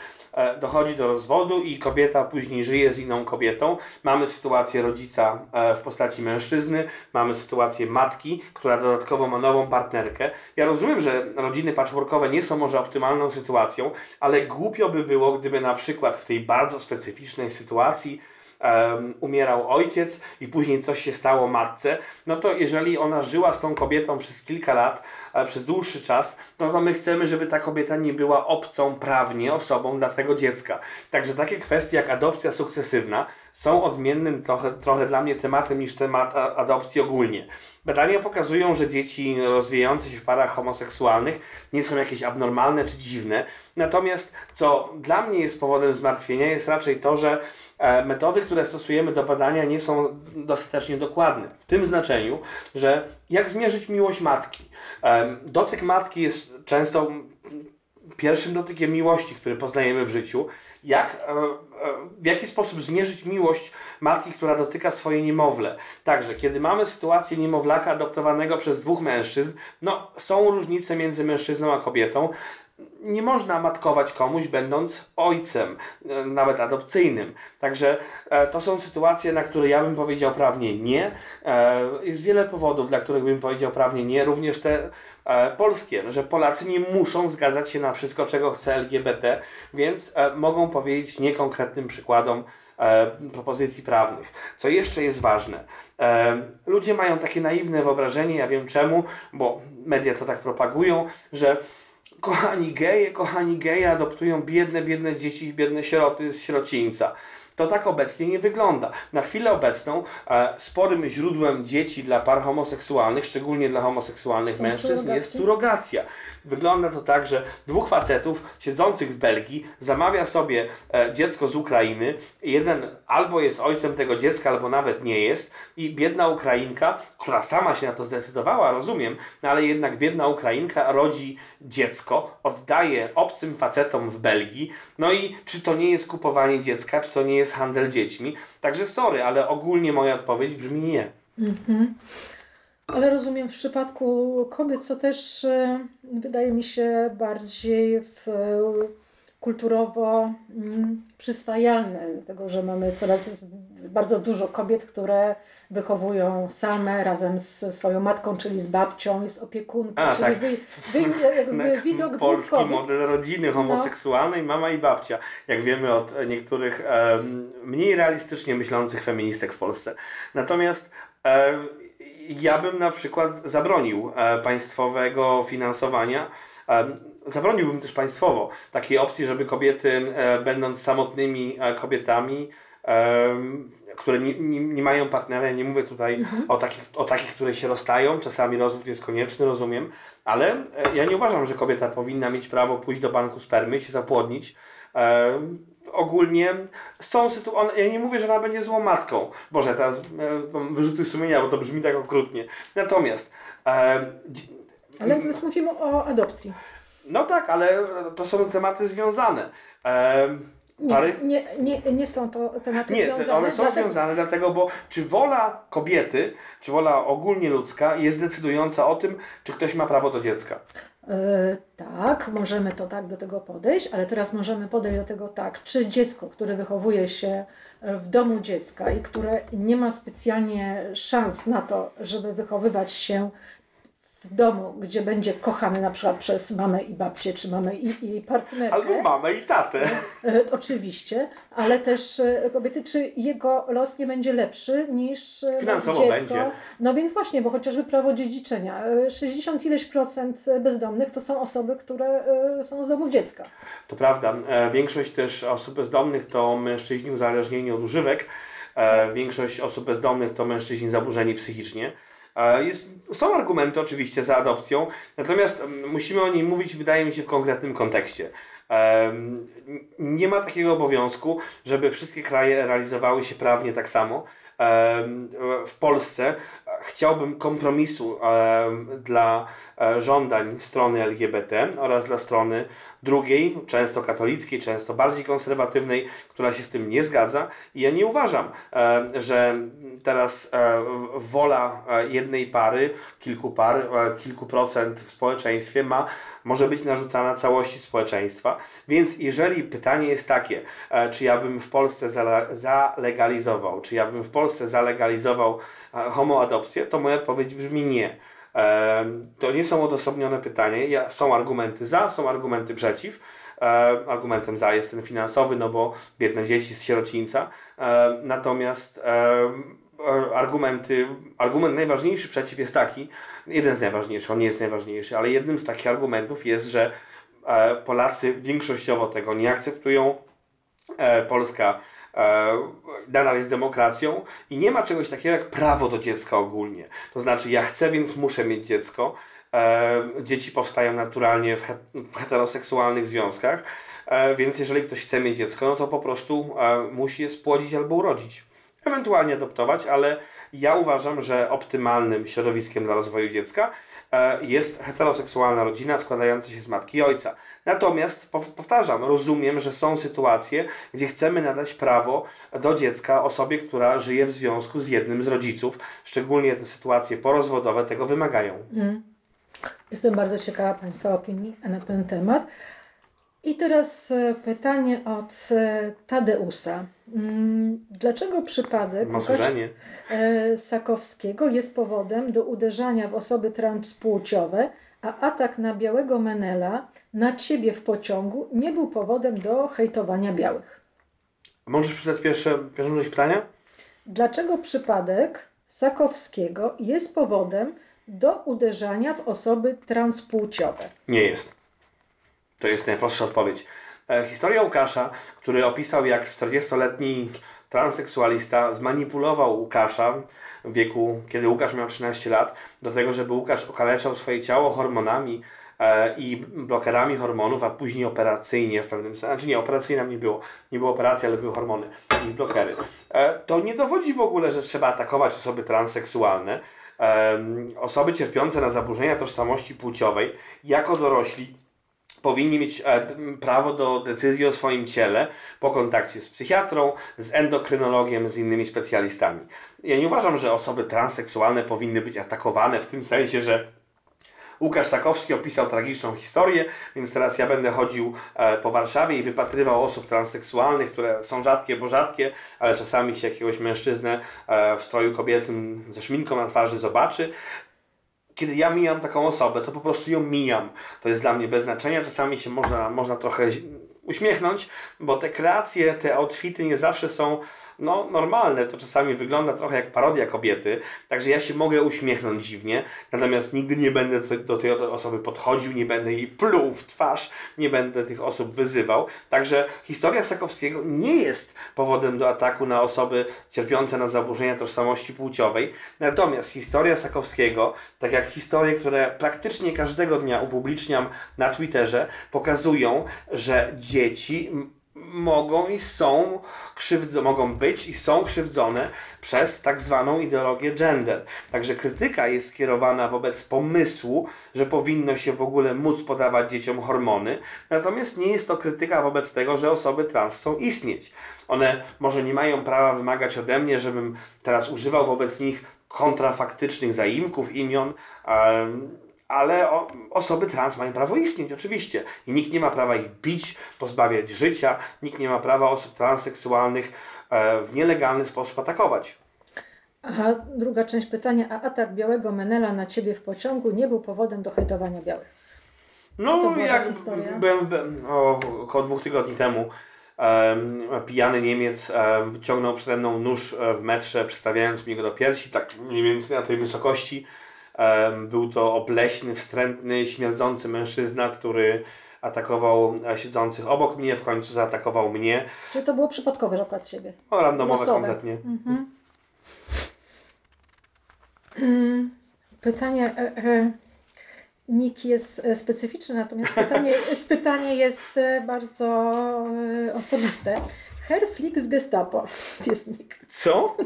dochodzi do rozwodu i kobieta później żyje z inną kobietą. Mamy sytuację rodzica w postaci mężczyzny, mamy sytuację matki, która dodatkowo ma nową partnerkę. Ja rozumiem, że rodziny patchworkowe nie są może optymalną sytuacją, ale głupio by było, gdyby na przykład w tej bardzo specyficznej sytuacji umierał ojciec i później coś się stało matce, no to jeżeli ona żyła z tą kobietą przez kilka lat, przez dłuższy czas, no to my chcemy, żeby ta kobieta nie była obcą prawnie osobą dla tego dziecka. Także takie kwestie jak adopcja sukcesywna są odmiennym trochę dla mnie tematem niż temat adopcji ogólnie. Badania pokazują, że dzieci rozwijające się w parach homoseksualnych nie są jakieś abnormalne czy dziwne. Natomiast co dla mnie jest powodem zmartwienia, jest raczej to, że metody, które stosujemy do badania, nie są dostatecznie dokładne. W tym znaczeniu, że jak zmierzyć miłość matki? Dotyk matki jest często pierwszym dotykiem miłości, który poznajemy w życiu. W jaki sposób zmierzyć miłość matki, która dotyka swoje niemowlę? Także, kiedy mamy sytuację niemowlaka adoptowanego przez dwóch mężczyzn, no, są różnice między mężczyzną a kobietą. Nie można matkować komuś, będąc ojcem, nawet adopcyjnym. Także to są sytuacje, na które ja bym powiedział prawnie nie. Jest wiele powodów, dla których bym powiedział prawnie nie, również te polskie, że Polacy nie muszą zgadzać się na wszystko, czego chce LGBT, więc mogą powiedzieć nie konkretnym przykładom propozycji prawnych. Co jeszcze jest ważne? Ludzie mają takie naiwne wyobrażenie, ja wiem czemu, bo media to tak propagują, że kochani geje adoptują biedne dzieci, biedne sieroty z sierocińca. To tak obecnie nie wygląda. Na chwilę obecną sporym źródłem dzieci dla par homoseksualnych, szczególnie dla homoseksualnych mężczyzn, jest surrogacja. Wygląda to tak, że dwóch facetów siedzących w Belgii zamawia sobie dziecko z Ukrainy. Jeden albo jest ojcem tego dziecka, albo nawet nie jest. I biedna Ukrainka, która sama się na to zdecydowała, rozumiem, no ale jednak biedna Ukrainka rodzi dziecko, oddaje obcym facetom w Belgii. No i czy to nie jest kupowanie dziecka, czy to nie jest handel dziećmi. Także sorry, ale ogólnie moja odpowiedź brzmi nie. Mhm. Ale rozumiem w przypadku kobiet, co też wydaje mi się bardziej kulturowo przyswajalne, dlatego że mamy coraz bardzo dużo kobiet, które wychowują same razem z swoją matką, czyli z babcią i z opiekunką. Czyli tak. Widok polski model rodziny homoseksualnej, no. Mama i babcia, jak wiemy od niektórych mniej realistycznie myślących feministek w Polsce. Natomiast ja bym na przykład zabronił państwowego finansowania. Zabroniłbym też państwowo takiej opcji, żeby kobiety, będąc samotnymi kobietami, które nie mają partnera, nie mówię tutaj o takich, które się rozstają, czasami rozwód jest konieczny, rozumiem, ale ja nie uważam, że kobieta powinna mieć prawo pójść do banku spermy i się zapłodnić. Ogólnie są sytuacje, ja nie mówię, że ona będzie złą matką, Boże, teraz wyrzuty sumienia, bo to brzmi tak okrutnie, natomiast ale teraz mówimy o adopcji. No tak, ale to są tematy związane. Nie są to tematy związane. One są związane dlatego, bo czy wola kobiety, czy wola ogólnie ludzka jest decydująca o tym, czy ktoś ma prawo do dziecka? Tak, możemy to tak do tego podejść, ale teraz możemy podejść do tego tak, czy dziecko, które wychowuje się w domu dziecka i które nie ma specjalnie szans na to, żeby wychowywać się w domu, gdzie będzie kochany na przykład przez mamę i babcię, czy mamę i partnerkę. Albo mamę i tatę. Oczywiście, ale też kobiety, czy jego los nie będzie lepszy niż finansowo dziecko. Będzie. No więc właśnie, bo chociażby prawo dziedziczenia. 60 ileś procent bezdomnych to są osoby, które są z domu dziecka. To prawda. Większość też osób bezdomnych to mężczyźni uzależnieni od używek. Większość osób bezdomnych to mężczyźni zaburzeni psychicznie. Są argumenty oczywiście za adopcją, natomiast musimy o niej mówić, wydaje mi się, w konkretnym kontekście. Nie ma takiego obowiązku, żeby wszystkie kraje realizowały się prawnie tak samo. W Polsce chciałbym kompromisu dla żądań strony LGBT oraz dla strony drugiej, często katolickiej, często bardziej konserwatywnej, która się z tym nie zgadza. I ja nie uważam, że teraz wola jednej pary, kilku par, kilku procent w społeczeństwie może być narzucana całości społeczeństwa. Więc jeżeli pytanie jest takie, czy ja bym w Polsce zalegalizował, czy ja bym w Polsce zalegalizował homoadopcję, to moja odpowiedź brzmi nie. To nie są odosobnione pytania. Są argumenty za, są argumenty przeciw. Argumentem za jest ten finansowy, no bo biedne dzieci z sierocińca. Natomiast argument najważniejszy przeciw jest taki, jeden z najważniejszych, on nie jest najważniejszy, ale jednym z takich argumentów jest, że Polacy większościowo tego nie akceptują. Polska nadal jest demokracją i nie ma czegoś takiego jak prawo do dziecka ogólnie. To znaczy ja chcę, więc muszę mieć dziecko. Dzieci powstają naturalnie w heteroseksualnych związkach, więc jeżeli ktoś chce mieć dziecko, no to po prostu musi je spłodzić albo urodzić. Ewentualnie adoptować, ale ja uważam, że optymalnym środowiskiem dla rozwoju dziecka jest heteroseksualna rodzina składająca się z matki i ojca. Natomiast, powtarzam, rozumiem, że są sytuacje, gdzie chcemy nadać prawo do dziecka osobie, która żyje w związku z jednym z rodziców. Szczególnie te sytuacje porozwodowe tego wymagają. Jestem bardzo ciekawa Państwa opinii na ten temat. I teraz pytanie od Tadeusa. Dlaczego przypadek Łukasz Sakowskiego jest powodem do uderzania w osoby transpłciowe, a atak na białego Menela, na ciebie w pociągu, nie był powodem do hejtowania białych? Możesz przeczytać pierwszą część pytania? Dlaczego przypadek Sakowskiego jest powodem do uderzania w osoby transpłciowe? Nie jest. To jest najprostsza odpowiedź. Historia Łukasza, który opisał, jak 40-letni transseksualista zmanipulował Łukasza w wieku, kiedy Łukasz miał 13 lat, do tego, żeby Łukasz okaleczał swoje ciało hormonami i blokerami hormonów, a później operacyjnie w pewnym sensie, znaczy nie, operacyjna nie było. Nie było operacji, ale były hormony i blokery. To nie dowodzi w ogóle, że trzeba atakować osoby transseksualne, osoby cierpiące na zaburzenia tożsamości płciowej, jako dorośli powinni mieć prawo do decyzji o swoim ciele po kontakcie z psychiatrą, z endokrynologiem, z innymi specjalistami. Ja nie uważam, że osoby transseksualne powinny być atakowane w tym sensie, że Łukasz Sakowski opisał tragiczną historię, więc teraz ja będę chodził po Warszawie i wypatrywał osób transseksualnych, które są rzadkie, bo rzadkie, ale czasami się jakiegoś mężczyznę w stroju kobiecym ze szminką na twarzy zobaczy. Kiedy ja mijam taką osobę, to po prostu ją mijam. To jest dla mnie bez znaczenia. Czasami się można trochę uśmiechnąć, bo te kreacje, te outfity nie zawsze są normalne. To czasami wygląda trochę jak parodia kobiety. Także ja się mogę uśmiechnąć dziwnie, natomiast nigdy nie będę do tej osoby podchodził, nie będę jej pluł w twarz, nie będę tych osób wyzywał. Także historia Sakowskiego nie jest powodem do ataku na osoby cierpiące na zaburzenia tożsamości płciowej. Natomiast historia Sakowskiego, tak jak historie, które praktycznie każdego dnia upubliczniam na Twitterze, pokazują, że dzieci mogą być i są krzywdzone przez tak zwaną ideologię gender. Także krytyka jest skierowana wobec pomysłu, że powinno się w ogóle móc podawać dzieciom hormony, natomiast nie jest to krytyka wobec tego, że osoby trans chcą istnieć. One może nie mają prawa wymagać ode mnie, żebym teraz używał wobec nich kontrafaktycznych zaimków, imion, ale osoby trans mają prawo istnieć, oczywiście. I nikt nie ma prawa ich bić, pozbawiać życia. Nikt nie ma prawa osób transseksualnych w nielegalny sposób atakować. Aha, druga część pytania. A atak białego Menela na ciebie w pociągu nie był powodem do hejtowania białych? No, jak byłem około 2 tygodni temu, pijany Niemiec wyciągnął przede mną nóż w metrze, przystawiając mi go do piersi, tak mniej więcej na tej wysokości. Był to obleśny, wstrętny, śmierdzący mężczyzna, który atakował siedzących obok mnie, w końcu zaatakował mnie. Czy to było przypadkowe, że akurat siebie? No, randomowe kompletnie. Pytanie nick jest specyficzny, natomiast pytanie jest bardzo osobiste. Herr Flick z Gestapo jest nick. Co?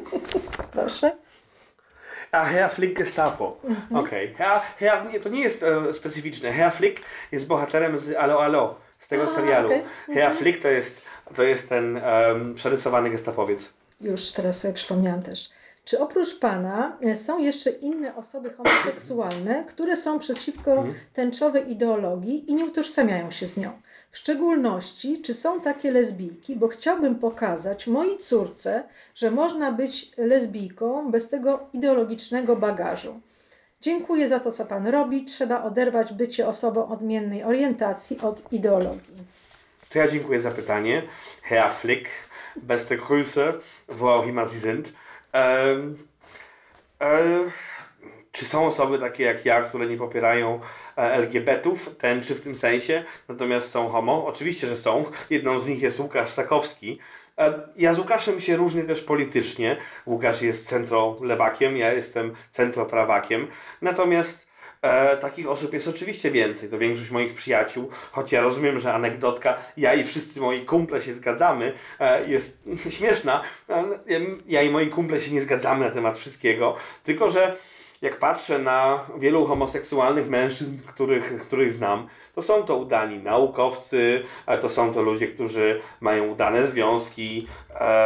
Proszę. A Herr Flick Gestapo. Okej. Okay. To nie jest specyficzne. Herr Flick jest bohaterem z Allo Allo, z tego serialu. Okay. Herr Flick to jest ten przerysowany gestapowiec. Już teraz sobie przypomniałam też. Czy oprócz pana są jeszcze inne osoby homoseksualne, które są przeciwko tęczowej ideologii i nie utożsamiają się z nią? W szczególności, czy są takie lesbijki, bo chciałbym pokazać mojej córce, że można być lesbijką bez tego ideologicznego bagażu. Dziękuję za to, co pan robi. Trzeba oderwać bycie osobą odmiennej orientacji od ideologii. To ja dziękuję za pytanie. Herr Flick, beste Grüße, wo auch immer Sie sind. Czy są osoby takie jak ja, które nie popierają LGBT-ów, ten czy w tym sensie, natomiast są homo? Oczywiście, że są. Jedną z nich jest Łukasz Sakowski. Ja z Łukaszem się różnię też politycznie. Łukasz jest centrolewakiem, ja jestem centroprawakiem. Natomiast takich osób jest oczywiście więcej. To większość moich przyjaciół, choć ja rozumiem, że anegdotka, ja i wszyscy moi kumple się zgadzamy, jest śmieszna. Ja i moi kumple się nie zgadzamy na temat wszystkiego, tylko że jak patrzę na wielu homoseksualnych mężczyzn, których znam, to są to udani naukowcy, to są to ludzie, którzy mają udane związki,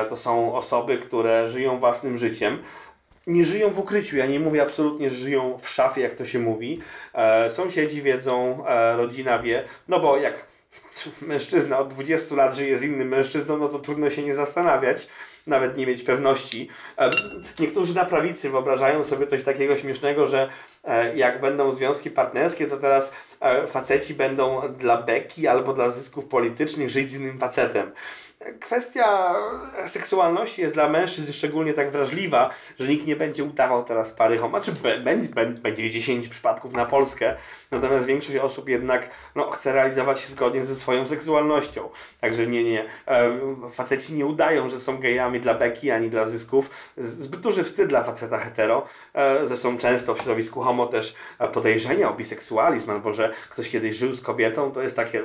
to są osoby, które żyją własnym życiem. Nie żyją w ukryciu, ja nie mówię absolutnie, że żyją w szafie, jak to się mówi. Sąsiedzi wiedzą, rodzina wie, no bo jak mężczyzna od 20 lat żyje z innym mężczyzną, no to trudno się nie zastanawiać, nawet nie mieć pewności. Niektórzy na prawicy wyobrażają sobie coś takiego śmiesznego, że jak będą związki partnerskie, to teraz faceci będą dla beki albo dla zysków politycznych żyć z innym facetem. Kwestia seksualności jest dla mężczyzn szczególnie tak wrażliwa, że nikt nie będzie udawał teraz pary homo, czy będzie 10 przypadków na Polskę, natomiast większość osób jednak chce realizować się zgodnie ze swoją seksualnością. Także nie. Faceci nie udają, że są gejami dla beki ani dla zysków. Zbyt duży wstyd dla faceta hetero. Zresztą często w środowisku homo też podejrzenia o biseksualizm, albo że ktoś kiedyś żył z kobietą, to jest takie,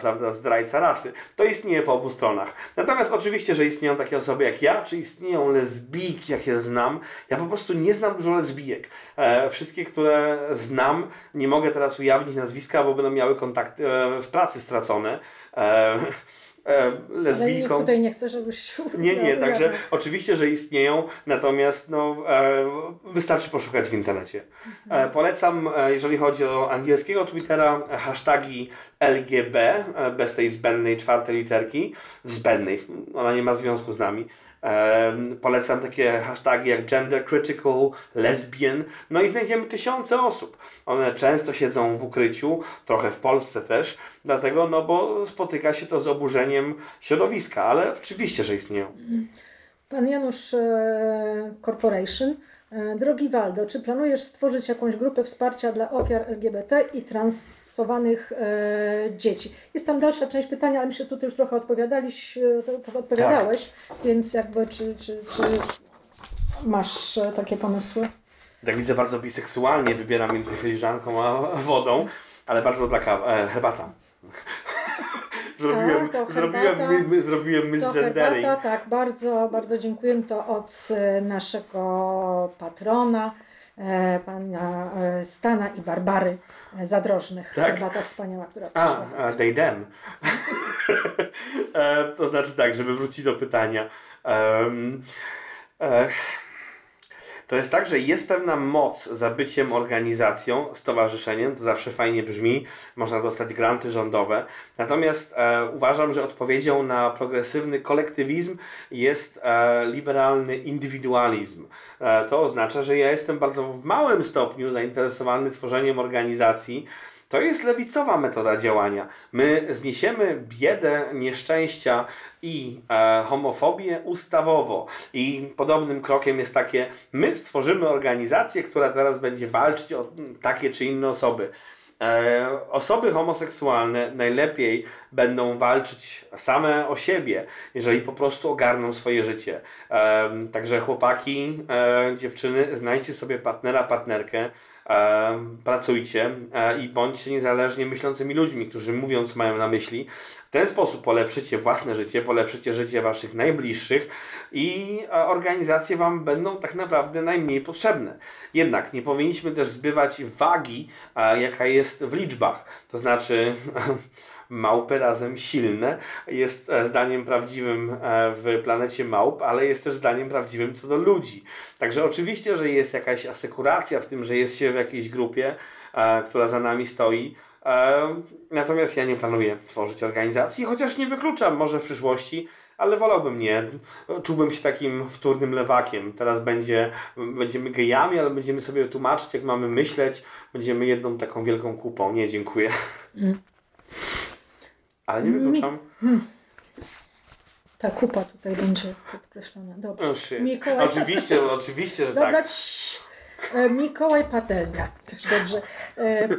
prawda, zdrajca rasy. To istnieje po obu stronach. Natomiast oczywiście, że istnieją takie osoby jak ja, czy istnieją lesbijki, jak je znam. Ja po prostu nie znam dużo lesbijek. Wszystkie, które znam, nie mogę teraz ujawnić nazwiska, bo będą miały kontakty w pracy stracone. Lesbijką. Ale tutaj nie chcę, żebyś się nie, także oczywiście, że istnieją, natomiast wystarczy poszukać w internecie. Polecam, jeżeli chodzi o angielskiego Twittera, hasztagi LGB, bez tej zbędnej czwartej literki, zbędnej, ona nie ma związku z nami. Polecam takie hasztagi jak gender critical, lesbian, no i znajdziemy tysiące osób. One często siedzą w ukryciu, trochę w Polsce też, dlatego, bo spotyka się to z oburzeniem środowiska, ale oczywiście, że istnieją. Pan Janusz Corporation. Drogi Waldo, czy planujesz stworzyć jakąś grupę wsparcia dla ofiar LGBT i transowanych dzieci? Jest tam dalsza część pytania, ale myślę, że tutaj już trochę odpowiadałeś, tak. Więc jakby czy masz takie pomysły? Jak widzę, bardzo biseksualnie wybieram między filiżanką a wodą, ale bardzo dla herbata. Zrobiłem misgendering. Tak, bardzo, bardzo dziękuję. To od naszego patrona, pana Stana i Barbary Zadrożnych. Tak? Herbata wspaniała, która przyszła. They them. To znaczy tak, żeby wrócić do pytania. To jest tak, że jest pewna moc za byciem organizacją, stowarzyszeniem, to zawsze fajnie brzmi, można dostać granty rządowe. Natomiast uważam, że odpowiedzią na progresywny kolektywizm jest liberalny indywidualizm. To oznacza, że ja jestem bardzo w małym stopniu zainteresowany tworzeniem organizacji. To jest lewicowa metoda działania. My zniesiemy biedę, nieszczęścia i homofobię ustawowo. I podobnym krokiem jest takie, my stworzymy organizację, która teraz będzie walczyć o takie czy inne osoby. Osoby homoseksualne najlepiej będą walczyć same o siebie, jeżeli po prostu ogarną swoje życie. Także chłopaki, dziewczyny, znajdźcie sobie partnera, partnerkę, pracujcie i bądźcie niezależnie myślącymi ludźmi, którzy mówiąc mają na myśli. W ten sposób polepszycie własne życie, polepszycie życie waszych najbliższych i organizacje wam będą tak naprawdę najmniej potrzebne. Jednak nie powinniśmy też zbywać wagi, jaka jest w liczbach. To znaczy małpy razem silne jest zdaniem prawdziwym w planecie małp, ale jest też zdaniem prawdziwym co do ludzi. Także oczywiście, że jest jakaś asekuracja w tym, że jest się w jakiejś grupie, która za nami stoi. Natomiast ja nie planuję tworzyć organizacji, chociaż nie wykluczam, może w przyszłości, ale wolałbym nie. Czułbym się takim wtórnym lewakiem. Teraz będziemy gejami, ale będziemy sobie tłumaczyć, jak mamy myśleć. Będziemy jedną taką wielką kupą. Nie, dziękuję. Ale nie wykluczam. Ta kupa tutaj będzie podkreślona. Dobrze. Mikołaj... Oczywiście, że tak. Mikołaj Patelnia. Dobrze.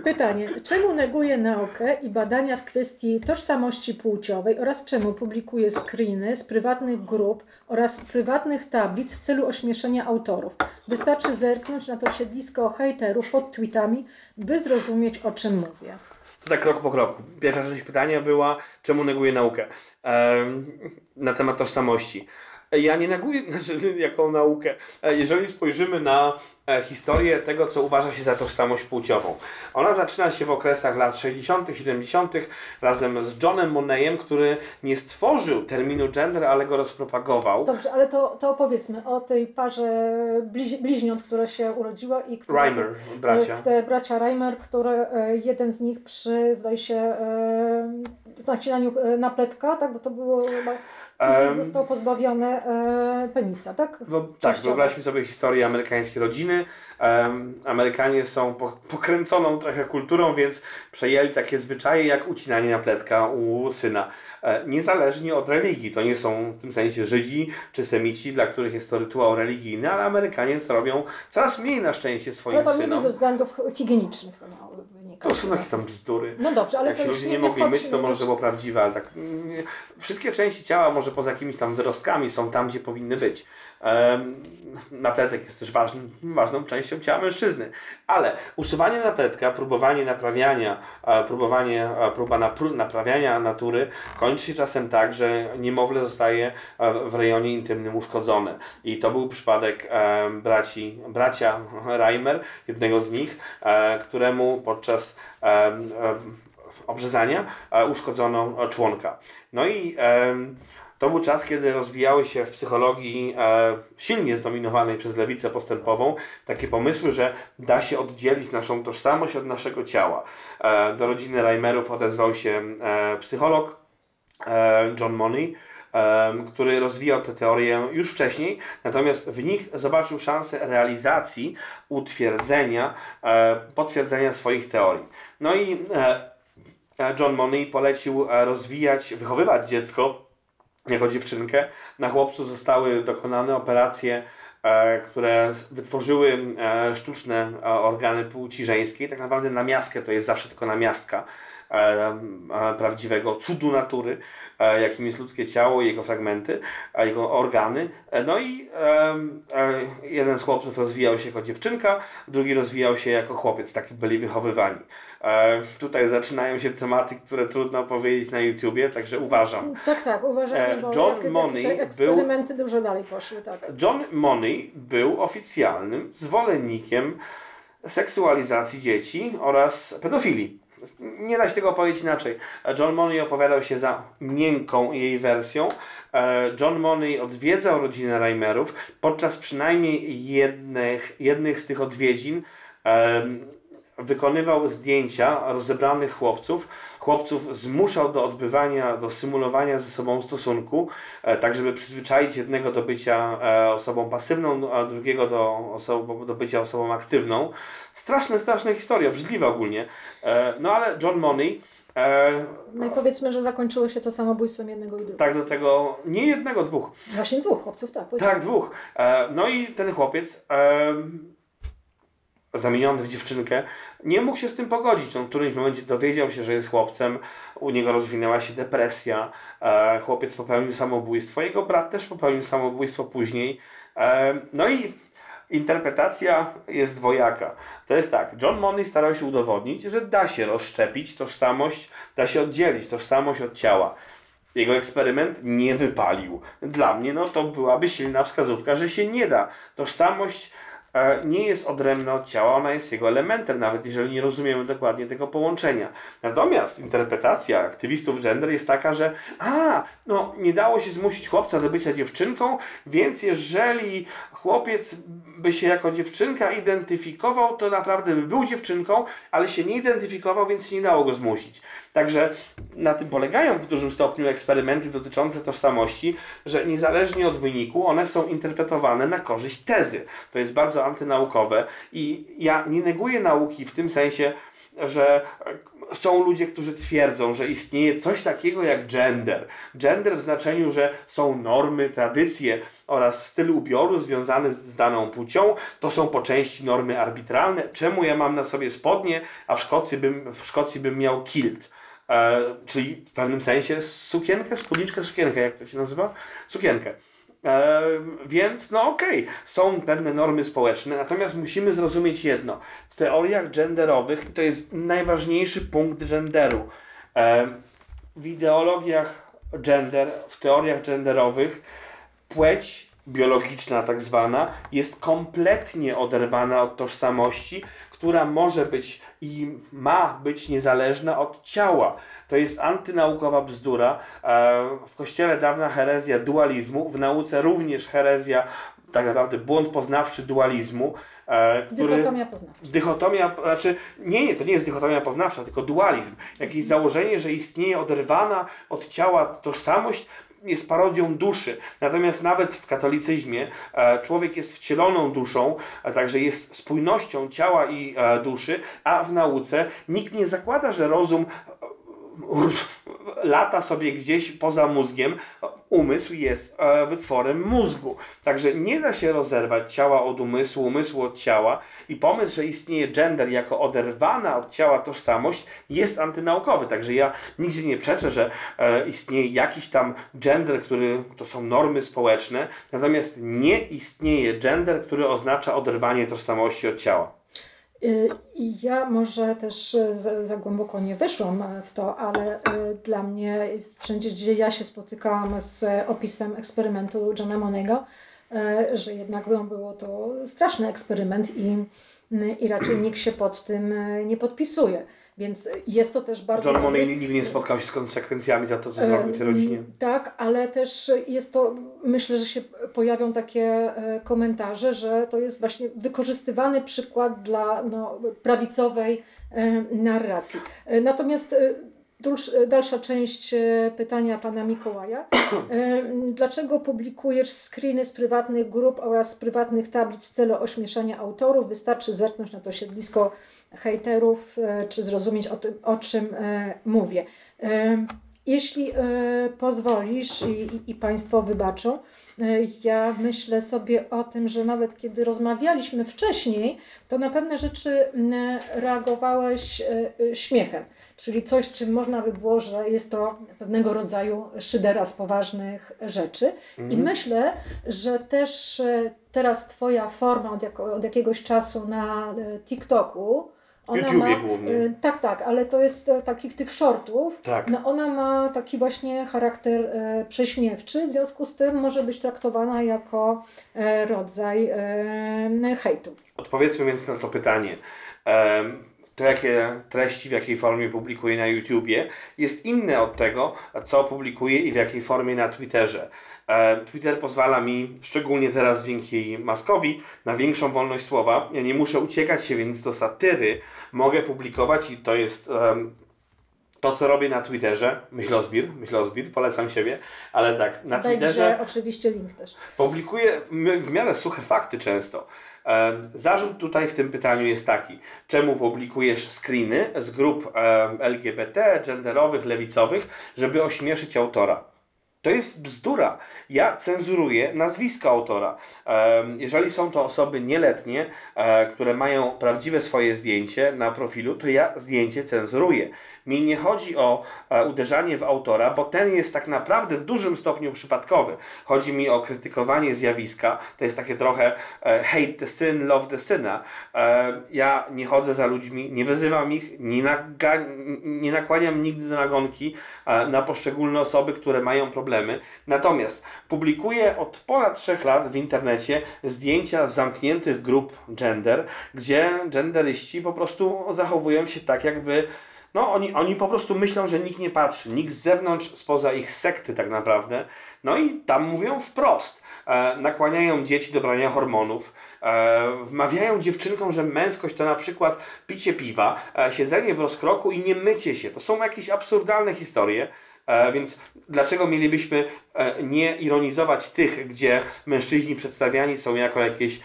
Pytanie. Czemu neguje naukę i badania w kwestii tożsamości płciowej oraz czemu publikuje screeny z prywatnych grup oraz prywatnych tablic w celu ośmieszenia autorów? Wystarczy zerknąć na to siedlisko hejterów pod tweetami, by zrozumieć, o czym mówię. To tak krok po kroku. Pierwsza część pytania była, czemu neguję naukę na temat tożsamości. Ja nie neguję, jaką naukę. Jeżeli spojrzymy na historię tego, co uważa się za tożsamość płciową. Ona zaczyna się w okresach lat 60., 70. razem z Johnem Moneyem, który nie stworzył terminu gender, ale go rozpropagował. Dobrze, ale to opowiedzmy o tej parze bliźniąt, która się urodziła i która, Reimer, bracia. Te bracia Reimer, które jeden z nich przy, zdaje się, nacinaniu napletka, tak, bo to było chyba... został pozbawiony penisa, tak? Tak, wyobraźmy sobie historię amerykańskiej rodziny. Amerykanie są pokręconą trochę kulturą, więc przejęli takie zwyczaje jak ucinanie napletka u syna. Niezależnie od religii. To nie są w tym sensie Żydzi czy Semici, dla których jest to rytuał religijny, ale Amerykanie to robią coraz mniej na szczęście swoim synom. Ze względów higienicznych to miało wynikać. To są takie tam bzdury. No dobrze, ale jak się ludzie nie mogli myć, to może było prawdziwe, ale tak. Wszystkie części ciała może poza jakimiś tam wyrostkami są tam, gdzie powinny być. Napletek jest też ważną częścią ciała mężczyzny, ale usuwanie napletka, próbowanie naprawiania, próba naprawiania natury kończy się czasem tak, że niemowlę zostaje w rejonie intymnym uszkodzone. I to był przypadek bracia Reimer, jednego z nich, któremu podczas obrzezania uszkodzono członka. No i to był czas, kiedy rozwijały się w psychologii silnie zdominowanej przez lewicę postępową takie pomysły, że da się oddzielić naszą tożsamość od naszego ciała. Do rodziny Reimerów odezwał się psycholog John Money, który rozwijał tę teorię już wcześniej, natomiast w nich zobaczył szansę realizacji, utwierdzenia, potwierdzenia swoich teorii. No i John Money polecił wychowywać dziecko jako dziewczynkę. Na chłopcu zostały dokonane operacje, które wytworzyły sztuczne organy płci żeńskiej. Tak naprawdę namiastkę, to jest zawsze tylko namiastka prawdziwego cudu natury, jakim jest ludzkie ciało, jego fragmenty, jego organy. No i jeden z chłopców rozwijał się jako dziewczynka, drugi rozwijał się jako chłopiec. Tak byli wychowywani. Tutaj zaczynają się tematy, które trudno powiedzieć na YouTubie, także uważam. Tak, uważam, bo John Money te eksperymenty dużo dalej poszły. Tak. John Money był oficjalnym zwolennikiem seksualizacji dzieci oraz pedofilii. Nie da się tego opowiedzieć inaczej. John Money opowiadał się za miękką jej wersją. John Money odwiedzał rodzinę Reimerów. Podczas przynajmniej jednych z tych odwiedzin wykonywał zdjęcia rozebranych chłopców. Chłopców zmuszał do symulowania ze sobą stosunku, tak żeby przyzwyczaić jednego do bycia osobą pasywną, a drugiego do bycia osobą aktywną. Straszne historie, obrzydliwe ogólnie. No ale John Money... No i powiedzmy, że zakończyło się to samobójstwem jednego i drugiego. Tak, do tego nie jednego, dwóch. Właśnie dwóch chłopców, tak. Tak, dwóch. No i ten chłopiec... zamieniony w dziewczynkę, nie mógł się z tym pogodzić. On w którymś momencie dowiedział się, że jest chłopcem, u niego rozwinęła się depresja, chłopiec popełnił samobójstwo, jego brat też popełnił samobójstwo później. No i interpretacja jest dwojaka. To jest tak, John Money starał się udowodnić, że da się rozszczepić tożsamość, da się oddzielić tożsamość od ciała. Jego eksperyment nie wypalił. Dla mnie to byłaby silna wskazówka, że się nie da. Tożsamość nie jest odrębna od ciała, ona jest jego elementem, nawet jeżeli nie rozumiemy dokładnie tego połączenia. Natomiast interpretacja aktywistów gender jest taka, że nie dało się zmusić chłopca do bycia dziewczynką, więc jeżeli chłopiec by się jako dziewczynka identyfikował, to naprawdę by był dziewczynką, ale się nie identyfikował, więc nie dało go zmusić. Także na tym polegają w dużym stopniu eksperymenty dotyczące tożsamości, że niezależnie od wyniku one są interpretowane na korzyść tezy. To jest bardzo antynaukowe i ja nie neguję nauki w tym sensie, że są ludzie, którzy twierdzą, że istnieje coś takiego jak gender. Gender w znaczeniu, że są normy, tradycje oraz styl ubioru związany z daną płcią. To są po części normy arbitralne. Czemu ja mam na sobie spodnie, a w Szkocji bym miał kilt? Czyli w pewnym sensie sukienkę, spódniczkę, sukienkę, jak to się nazywa? Sukienkę. Więc no okej, są pewne normy społeczne, natomiast musimy zrozumieć jedno. W teoriach genderowych, to jest najważniejszy punkt genderu, w ideologiach gender, w teoriach genderowych płeć biologiczna tak zwana jest kompletnie oderwana od tożsamości, która może być i ma być niezależna od ciała. To jest antynaukowa bzdura. W Kościele dawna herezja dualizmu, w nauce również herezja, tak naprawdę błąd poznawczy dualizmu. Dychotomia poznawcza. Dychotomia, znaczy, nie, to nie jest dychotomia poznawcza, tylko dualizm. Jakieś założenie, że istnieje oderwana od ciała tożsamość, jest parodią duszy. Natomiast nawet w katolicyzmie człowiek jest wcieloną duszą, a także jest spójnością ciała i duszy, a w nauce nikt nie zakłada, że rozum lata sobie gdzieś poza mózgiem. Umysł jest wytworem mózgu. Także nie da się rozerwać ciała od umysłu, umysłu od ciała i pomysł, że istnieje gender jako oderwana od ciała tożsamość jest antynaukowy. Także ja nigdzie nie przeczę, że istnieje jakiś tam gender, który to są normy społeczne, natomiast nie istnieje gender, który oznacza oderwanie tożsamości od ciała. Ja może też za głęboko nie wyszłam w to, ale dla mnie wszędzie, gdzie ja się spotykałam z opisem eksperymentu Johna Monego, że jednak było to straszny eksperyment i raczej nikt się pod tym nie podpisuje. Więc jest to też bardzo... John Money nigdy nie spotkał się z konsekwencjami za to, co zrobił tej rodzinie. Tak, ale też jest to... Myślę, że się pojawią takie komentarze, że to jest właśnie wykorzystywany przykład dla prawicowej narracji. Natomiast dalsza część pytania pana Mikołaja. Dlaczego publikujesz screeny z prywatnych grup oraz z prywatnych tablic w celu ośmieszania autorów? Wystarczy zerknąć na to siedlisko hejterów, czy zrozumieć o czym mówię. Jeśli pozwolisz i Państwo wybaczą, ja myślę sobie o tym, że nawet kiedy rozmawialiśmy wcześniej, to na pewne rzeczy reagowałeś śmiechem, czyli coś, z czym można by było, że jest to pewnego rodzaju szydera z poważnych rzeczy. I myślę, że też teraz Twoja forma od jakiegoś czasu na TikToku, YouTubie głównie. Tak, ale to jest takich tych shortów. Tak. Ona ma taki właśnie charakter prześmiewczy, w związku z tym może być traktowana jako rodzaj hejtu. Odpowiedzmy więc na to pytanie. To, jakie treści, w jakiej formie publikuję na YouTubie, jest inne od tego, co publikuję i w jakiej formie na Twitterze. Twitter pozwala mi, szczególnie teraz dzięki Maskowi, na większą wolność słowa. Ja nie muszę uciekać się więc do satyry. Mogę publikować i to jest... To, co robię na Twitterze, Myślozbir, polecam siebie, ale tak, na Twitterze oczywiście link też. Publikuję w miarę suche fakty często. Zarzut tutaj w tym pytaniu jest taki, czemu publikujesz screeny z grup LGBT, genderowych, lewicowych, żeby ośmieszyć autora? To jest bzdura. Ja cenzuruję nazwiska autora. Jeżeli są to osoby nieletnie, które mają prawdziwe swoje zdjęcie na profilu, to ja zdjęcie cenzuruję. Mi nie chodzi o uderzanie w autora, bo ten jest tak naprawdę w dużym stopniu przypadkowy. Chodzi mi o krytykowanie zjawiska. To jest takie trochę hate the sin, love the sin'a. Ja nie chodzę za ludźmi, nie wyzywam ich, nie nakłaniam nigdy do nagonki na poszczególne osoby, które mają problemy. Natomiast publikuję od ponad 3 lat w internecie zdjęcia z zamkniętych grup gender, gdzie genderyści po prostu zachowują się tak, jakby oni po prostu myślą, że nikt nie patrzy, nikt z zewnątrz, spoza ich sekty tak naprawdę. No i tam mówią wprost. Nakłaniają dzieci do brania hormonów, wmawiają dziewczynkom, że męskość to na przykład picie piwa, siedzenie w rozkroku i nie mycie się. To są jakieś absurdalne historie. Więc dlaczego mielibyśmy nie ironizować tych, gdzie mężczyźni przedstawiani są jako jakieś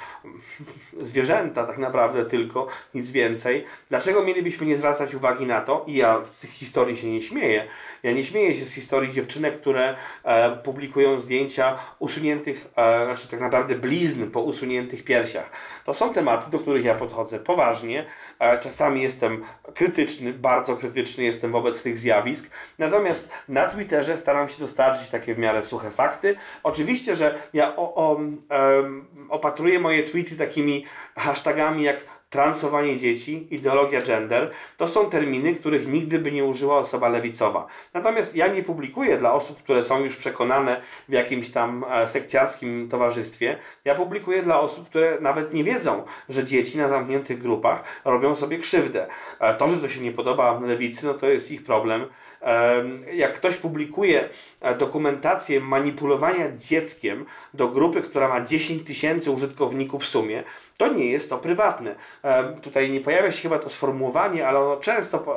zwierzęta tak naprawdę tylko, nic więcej. Dlaczego mielibyśmy nie zwracać uwagi na to? I ja z tych historii się nie śmieję. Ja nie śmieję się z historii dziewczynek, które publikują zdjęcia usuniętych, znaczy tak naprawdę blizn po usuniętych piersiach. To są tematy, do których ja podchodzę poważnie. Czasami jestem krytyczny, bardzo krytyczny jestem wobec tych zjawisk. Natomiast na Twitterze staram się dostarczyć takie w miarę suche fakty. Oczywiście, że ja opatruję moje tweety takimi hashtagami jak transowanie dzieci, ideologia gender. To są terminy, których nigdy by nie użyła osoba lewicowa. Natomiast ja nie publikuję dla osób, które są już przekonane w jakimś tam sekciarskim towarzystwie. Ja publikuję dla osób, które nawet nie wiedzą, że dzieci na zamkniętych grupach robią sobie krzywdę. To, że to się nie podoba lewicy, no to jest ich problem. Jak ktoś publikuje dokumentację manipulowania dzieckiem do grupy, która ma 10 tysięcy użytkowników w sumie, to nie jest to prywatne. Tutaj nie pojawia się chyba to sformułowanie, ale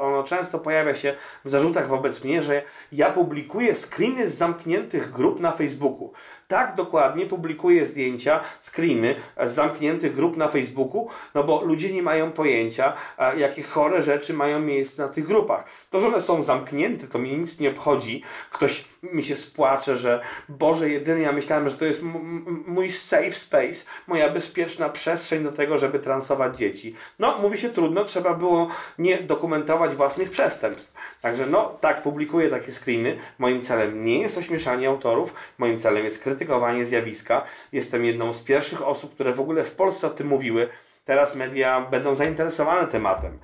ono często pojawia się w zarzutach wobec mnie, że ja publikuję screeny z zamkniętych grup na Facebooku. Tak, dokładnie, publikuję zdjęcia, screeny z zamkniętych grup na Facebooku, no bo ludzie nie mają pojęcia, jakie chore rzeczy mają miejsce na tych grupach. To, że one są zamknięte, to mnie nic nie obchodzi. Ktoś mi się spłacze, że Boże jedyny, ja myślałem, że to jest mój safe space, moja bezpieczna przestrzeń do tego, żeby transować dzieci. No, mówi się trudno, trzeba było nie dokumentować własnych przestępstw. Także no, tak, publikuję takie screeny. Moim celem nie jest ośmieszanie autorów, moim celem jest krytykowanie zjawiska. Jestem jedną z pierwszych osób, które w ogóle w Polsce o tym mówiły. Teraz media będą zainteresowane tematem.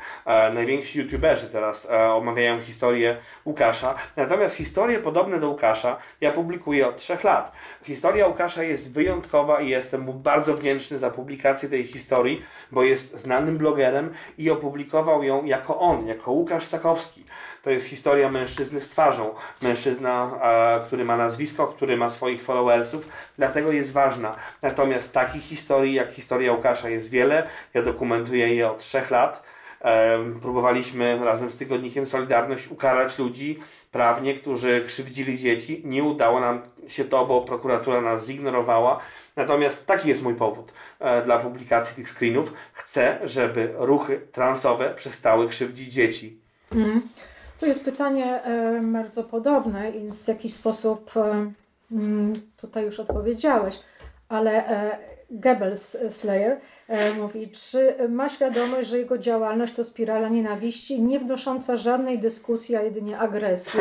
Najwięksi youtuberzy teraz omawiają historię Łukasza. Natomiast historie podobne do Łukasza ja publikuję od 3 lat. Historia Łukasza jest wyjątkowa i jestem mu bardzo wdzięczny za publikację tej historii, bo jest znanym blogerem i opublikował ją jako on, jako Łukasz Sakowski. To jest historia mężczyzny z twarzą. Mężczyzna, który ma nazwisko, który ma swoich followersów, dlatego jest ważna. Natomiast takich historii jak historia Łukasza jest wiele. Ja dokumentuję je od 3 lat. Próbowaliśmy razem z Tygodnikiem Solidarność ukarać ludzi prawnie, którzy krzywdzili dzieci. Nie udało nam się to, bo prokuratura nas zignorowała. Natomiast taki jest mój powód dla publikacji tych screenów. Chcę, żeby ruchy transowe przestały krzywdzić dzieci. To jest pytanie bardzo podobne i w jakiś sposób tutaj już odpowiedziałeś, ale Goebbels Schreier mówi, czy ma świadomość, że jego działalność to spirala nienawiści, nie wnosząca żadnej dyskusji, a jedynie agresji.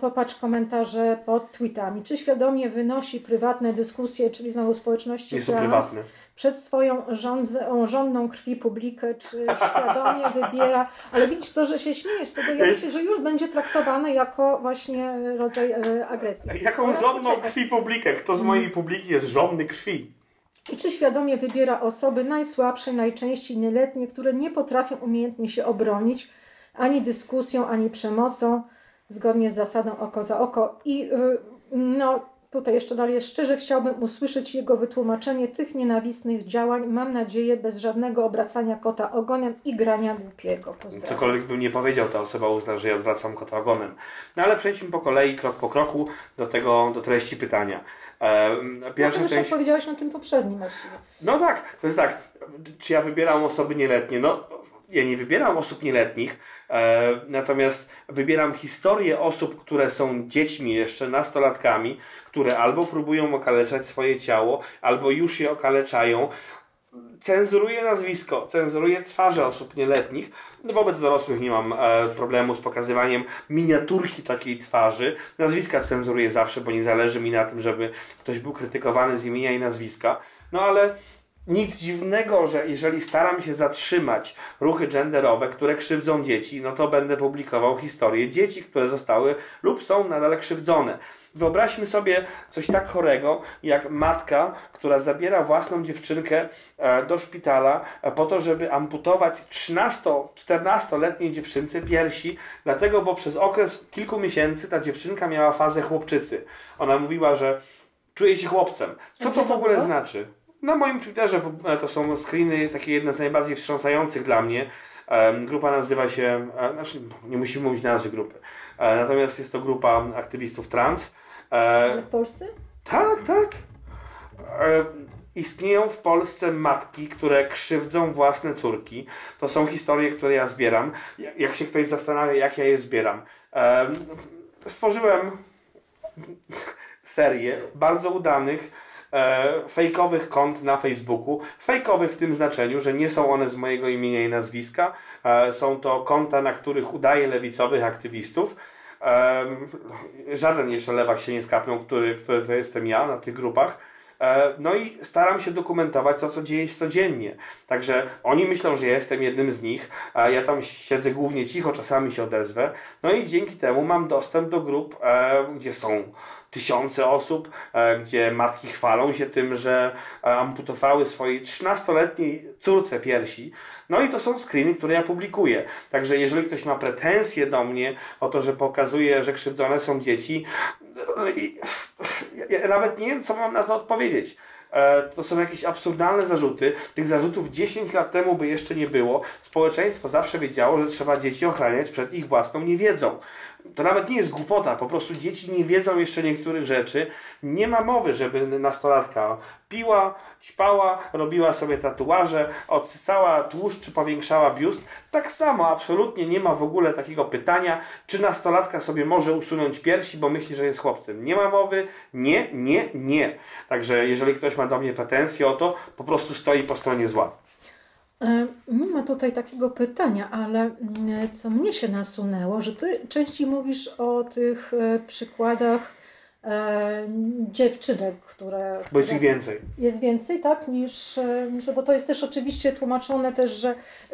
Popatrz komentarze pod tweetami. Czy świadomie wynosi prywatne dyskusje, czyli znowu społeczności trans, przed swoją żądną krwi publikę, czy świadomie wybiera... Ale widzisz to, że się śmiejesz, to ja myślę, że już będzie traktowane jako właśnie rodzaj agresji. Jaką żądną krwi publikę? Kto z mojej publiki jest żądny krwi? I czy świadomie wybiera osoby najsłabsze, najczęściej nieletnie, które nie potrafią umiejętnie się obronić ani dyskusją, ani przemocą, zgodnie z zasadą oko za oko. I no, tutaj jeszcze dalej, szczerze chciałbym usłyszeć jego wytłumaczenie tych nienawistnych działań. Mam nadzieję, bez żadnego obracania kota ogonem i grania głupiego. Pozdrawiam. Cokolwiek bym nie powiedział, ta osoba uzna, że ja odwracam kota ogonem. No ale przejdźmy po kolei, krok po kroku, do treści pytania. Pierwsza część... odpowiedziałeś na tym poprzednim właściwie. No tak, to jest tak. Czy ja wybieram osoby nieletnie? No... Ja nie wybieram osób nieletnich, natomiast wybieram historię osób, które są dziećmi jeszcze, nastolatkami, które albo próbują okaleczać swoje ciało, albo już je okaleczają. Cenzuruję nazwisko, cenzuruję twarze osób nieletnich. Wobec dorosłych nie mam problemu z pokazywaniem miniaturki takiej twarzy. Nazwiska cenzuruję zawsze, bo nie zależy mi na tym, żeby ktoś był krytykowany z imienia i nazwiska. No ale... Nic dziwnego, że jeżeli staram się zatrzymać ruchy genderowe, które krzywdzą dzieci, no to będę publikował historie dzieci, które zostały lub są nadal krzywdzone. Wyobraźmy sobie coś tak chorego, jak matka, która zabiera własną dziewczynkę do szpitala po to, żeby amputować 13-14-letniej dziewczynce piersi, dlatego, bo przez okres kilku miesięcy ta dziewczynka miała fazę chłopczycy. Ona mówiła, że czuje się chłopcem. Co to w ogóle znaczy? Na moim Twitterze to są screeny, takie jedne z najbardziej wstrząsających dla mnie. Grupa nazywa się, znaczy nie musimy mówić nazwy grupy, natomiast jest to grupa aktywistów trans. Ale w Polsce? Tak, tak. Istnieją w Polsce matki, które krzywdzą własne córki. To są historie, które ja zbieram. Jak się ktoś zastanawia, jak ja je zbieram. Stworzyłem serię bardzo udanych, fejkowych kont na Facebooku, fejkowych w tym znaczeniu, że nie są one z mojego imienia i nazwiska, są to konta, na których udaję lewicowych aktywistów. Żaden jeszcze lewak się nie skapnął, który to jestem ja na tych grupach. No i staram się dokumentować to, co dzieje się codziennie. Także oni myślą, że ja jestem jednym z nich, a ja tam siedzę głównie cicho, czasami się odezwę. No i dzięki temu mam dostęp do grup, gdzie są tysiące osób, gdzie matki chwalą się tym, że amputowały swojej 13-letniej córce piersi. No i to są screeny, które ja publikuję. Także jeżeli ktoś ma pretensje do mnie o to, że pokazuje, że krzywdzone są dzieci, ja nawet nie wiem, co mam na to odpowiedzieć. To są jakieś absurdalne zarzuty. Tych zarzutów 10 lat temu by jeszcze nie było. Społeczeństwo zawsze wiedziało, że trzeba dzieci ochraniać przed ich własną niewiedzą. To nawet nie jest głupota, po prostu dzieci nie wiedzą jeszcze niektórych rzeczy. Nie ma mowy, żeby nastolatka piła, ćpała, robiła sobie tatuaże, odsysała tłuszcz czy powiększała biust. Tak samo absolutnie nie ma w ogóle takiego pytania, czy nastolatka sobie może usunąć piersi, bo myśli, że jest chłopcem. Nie ma mowy, nie, nie, nie. Także jeżeli ktoś ma do mnie pretensje o to, po prostu stoi po stronie zła. Nie ma tutaj takiego pytania, ale co mnie się nasunęło, że ty częściej mówisz o tych przykładach dziewczynek, które... Bo jest ich więcej. Jest więcej, tak, niż... Bo to jest też oczywiście tłumaczone też,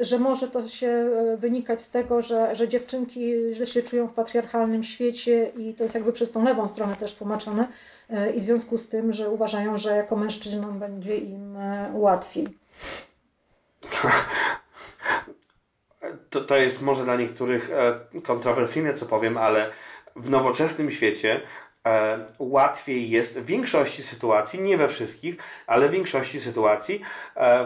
że może to się wynikać z tego, że dziewczynki źle się czują w patriarchalnym świecie i to jest jakby przez tą lewą stronę też tłumaczone i w związku z tym, że uważają, że jako mężczyznom będzie im łatwiej. To jest może dla niektórych kontrowersyjne, co powiem, ale w nowoczesnym świecie łatwiej jest w większości sytuacji, nie we wszystkich, ale w większości sytuacji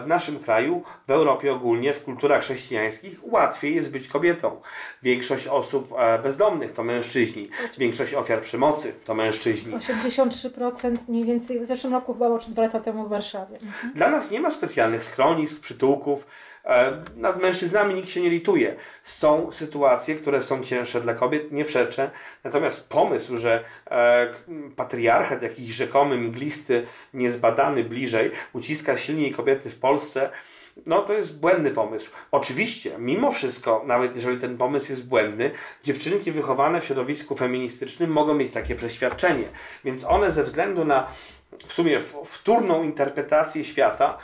w naszym kraju, w Europie ogólnie, w kulturach chrześcijańskich łatwiej jest być kobietą. Większość osób bezdomnych to mężczyźni, większość ofiar przemocy to mężczyźni. 83% mniej więcej w zeszłym roku, chyba 2 lata temu w Warszawie. Mhm. Dla nas nie ma specjalnych schronisk, przytułków. Nad mężczyznami nikt się nie lituje. Są sytuacje, które są cięższe dla kobiet, nie przeczę. Natomiast pomysł, że patriarchat jakiś rzekomy, mglisty, niezbadany bliżej uciska silniej kobiety w Polsce, no to jest błędny pomysł. Oczywiście, mimo wszystko, nawet jeżeli ten pomysł jest błędny, dziewczynki wychowane w środowisku feministycznym mogą mieć takie przeświadczenie. Więc one ze względu na w sumie wtórną interpretację świata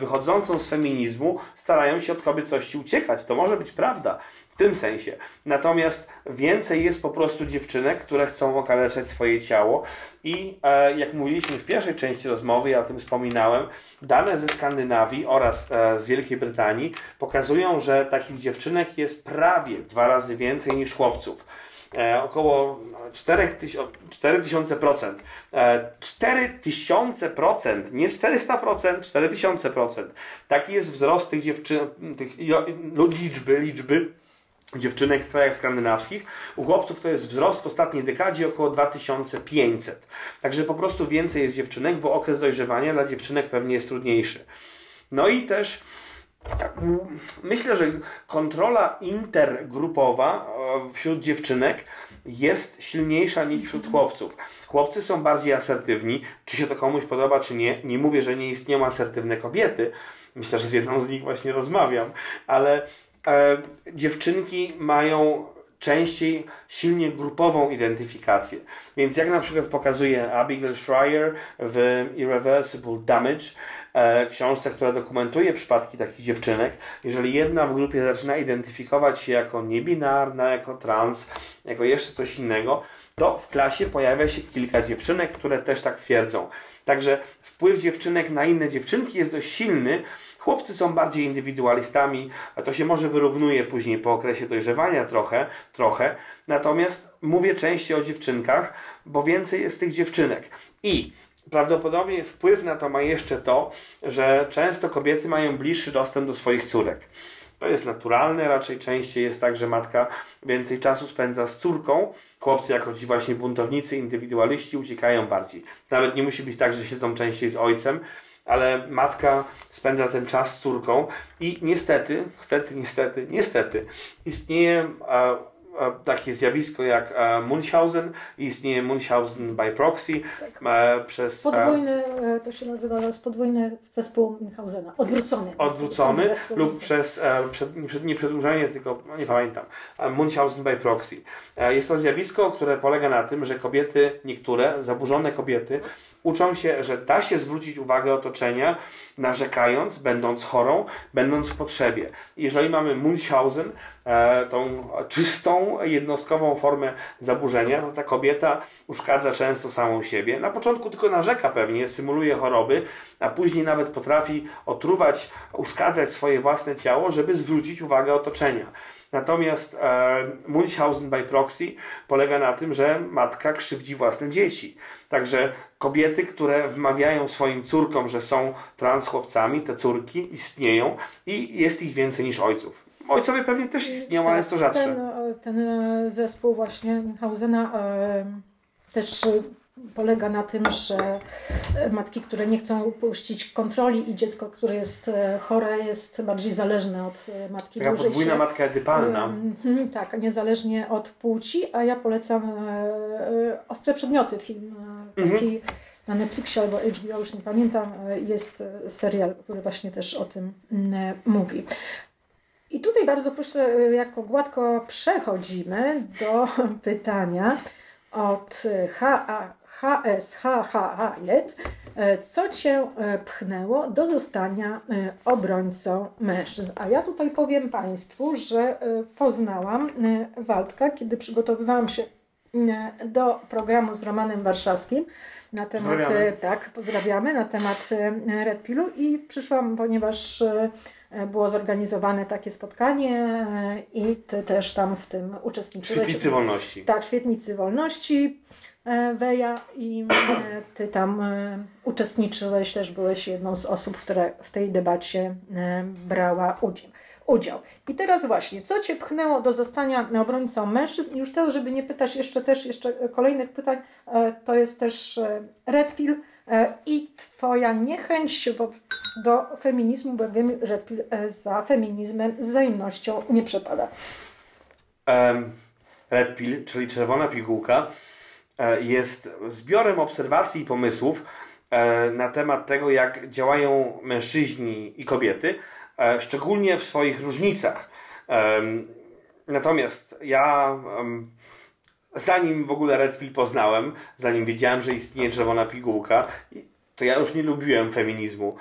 wychodzącą z feminizmu starają się od kobiecości uciekać. To może być prawda w tym sensie. Natomiast więcej jest po prostu dziewczynek, które chcą okaleczać swoje ciało i jak mówiliśmy w pierwszej części rozmowy, ja o tym wspominałem, dane ze Skandynawii oraz z Wielkiej Brytanii pokazują, że takich dziewczynek jest prawie 2 razy więcej niż chłopców. Około 4000%. 4000%, nie 400%, 4000%. Taki jest wzrost tych dziewczyn, liczby dziewczynek w krajach skandynawskich. U chłopców to jest wzrost w ostatniej dekadzie około 2500. Także po prostu więcej jest dziewczynek, bo okres dojrzewania dla dziewczynek pewnie jest trudniejszy. No i też myślę, że kontrola intergrupowa wśród dziewczynek jest silniejsza niż wśród chłopców. Chłopcy są bardziej asertywni. Czy się to komuś podoba, czy nie? Nie mówię, że nie istnieją asertywne kobiety. Myślę, że z jedną z nich właśnie rozmawiam. Ale dziewczynki mają częściej silnie grupową identyfikację. Więc jak na przykład pokazuje Abigail Schreier w Irreversible Damage, książce, która dokumentuje przypadki takich dziewczynek, jeżeli jedna w grupie zaczyna identyfikować się jako niebinarna, jako trans, jako jeszcze coś innego, to w klasie pojawia się kilka dziewczynek, które też tak twierdzą. Także wpływ dziewczynek na inne dziewczynki jest dość silny. Chłopcy są bardziej indywidualistami, a to się może wyrównuje później po okresie dojrzewania trochę. Natomiast mówię częściej o dziewczynkach, bo więcej jest tych dziewczynek. I Prawdopodobnie wpływ na to ma jeszcze to, że często kobiety mają bliższy dostęp do swoich córek. To jest naturalne, raczej częściej jest tak, że matka więcej czasu spędza z córką. Chłopcy jako ci właśnie buntownicy, indywidualiści uciekają bardziej. Nawet nie musi być tak, że siedzą częściej z ojcem, ale matka spędza ten czas z córką i niestety istnieje takie zjawisko jak Munchausen, istnieje Munchausen by proxy, tak. Przez... Podwójny, to się nazywa podwójny zespół Munchausena, odwrócony lub przez nie przedłużenie, tylko nie pamiętam, Munchausen by proxy. Jest to zjawisko, które polega na tym, że kobiety, niektóre zaburzone kobiety, uczą się, że da się zwrócić uwagę otoczenia, narzekając, będąc chorą, będąc w potrzebie. Jeżeli mamy Munchausen, tą czystą, jednostkową formę zaburzenia, to ta kobieta uszkadza często samą siebie. Na początku tylko narzeka pewnie, symuluje choroby, a później nawet potrafi otruwać, uszkadzać swoje własne ciało, żeby zwrócić uwagę otoczenia. Natomiast Munchausen by proxy polega na tym, że matka krzywdzi własne dzieci. Także kobiety, które wmawiają swoim córkom, że są transchłopcami, te córki istnieją i jest ich więcej niż ojców. Ojcowie pewnie też istnieją, ale jest to rzadsze. Ten zespół właśnie Munchausena też polega na tym, że matki, które nie chcą puścić kontroli i dziecko, które jest chore, jest bardziej zależne od matki. Taka podwójna matka edypalna. Tak, niezależnie od płci, a ja polecam Ostre Przedmioty, film taki na Netflixie albo HBO, już nie pamiętam, jest serial, który właśnie też o tym mówi. I tutaj bardzo proszę, jako gładko przechodzimy do pytania od HSHHHJ. Co Cię pchnęło do zostania obrońcą mężczyzn? A ja tutaj powiem Państwu, że poznałam Waldka, kiedy przygotowywałam się do programu z Romanem Warszawskim na temat, pozdrawiamy, na temat Red Pillu i przyszłam, ponieważ było zorganizowane takie spotkanie i Ty też tam w tym uczestniczyłeś. Świetnicy Wolności. Tak, Świetnicy Wolności, Weja, i Ty tam uczestniczyłeś, też byłeś jedną z osób, która w tej debacie brała udział. I teraz właśnie, co Cię pchnęło do zostania obrońcą mężczyzn? I już teraz, żeby nie pytać jeszcze kolejnych pytań, to jest też Red Pill i Twoja niechęć do feminizmu, bo wiem, że za feminizmem z wzajemnością nie przepada. Red Pill, czyli Czerwona Pigułka, jest zbiorem obserwacji i pomysłów na temat tego, jak działają mężczyźni i kobiety, szczególnie w swoich różnicach. Natomiast ja... zanim w ogóle Red Pill poznałem, zanim wiedziałem, że istnieje Czerwona Pigułka, to ja już nie lubiłem feminizmu.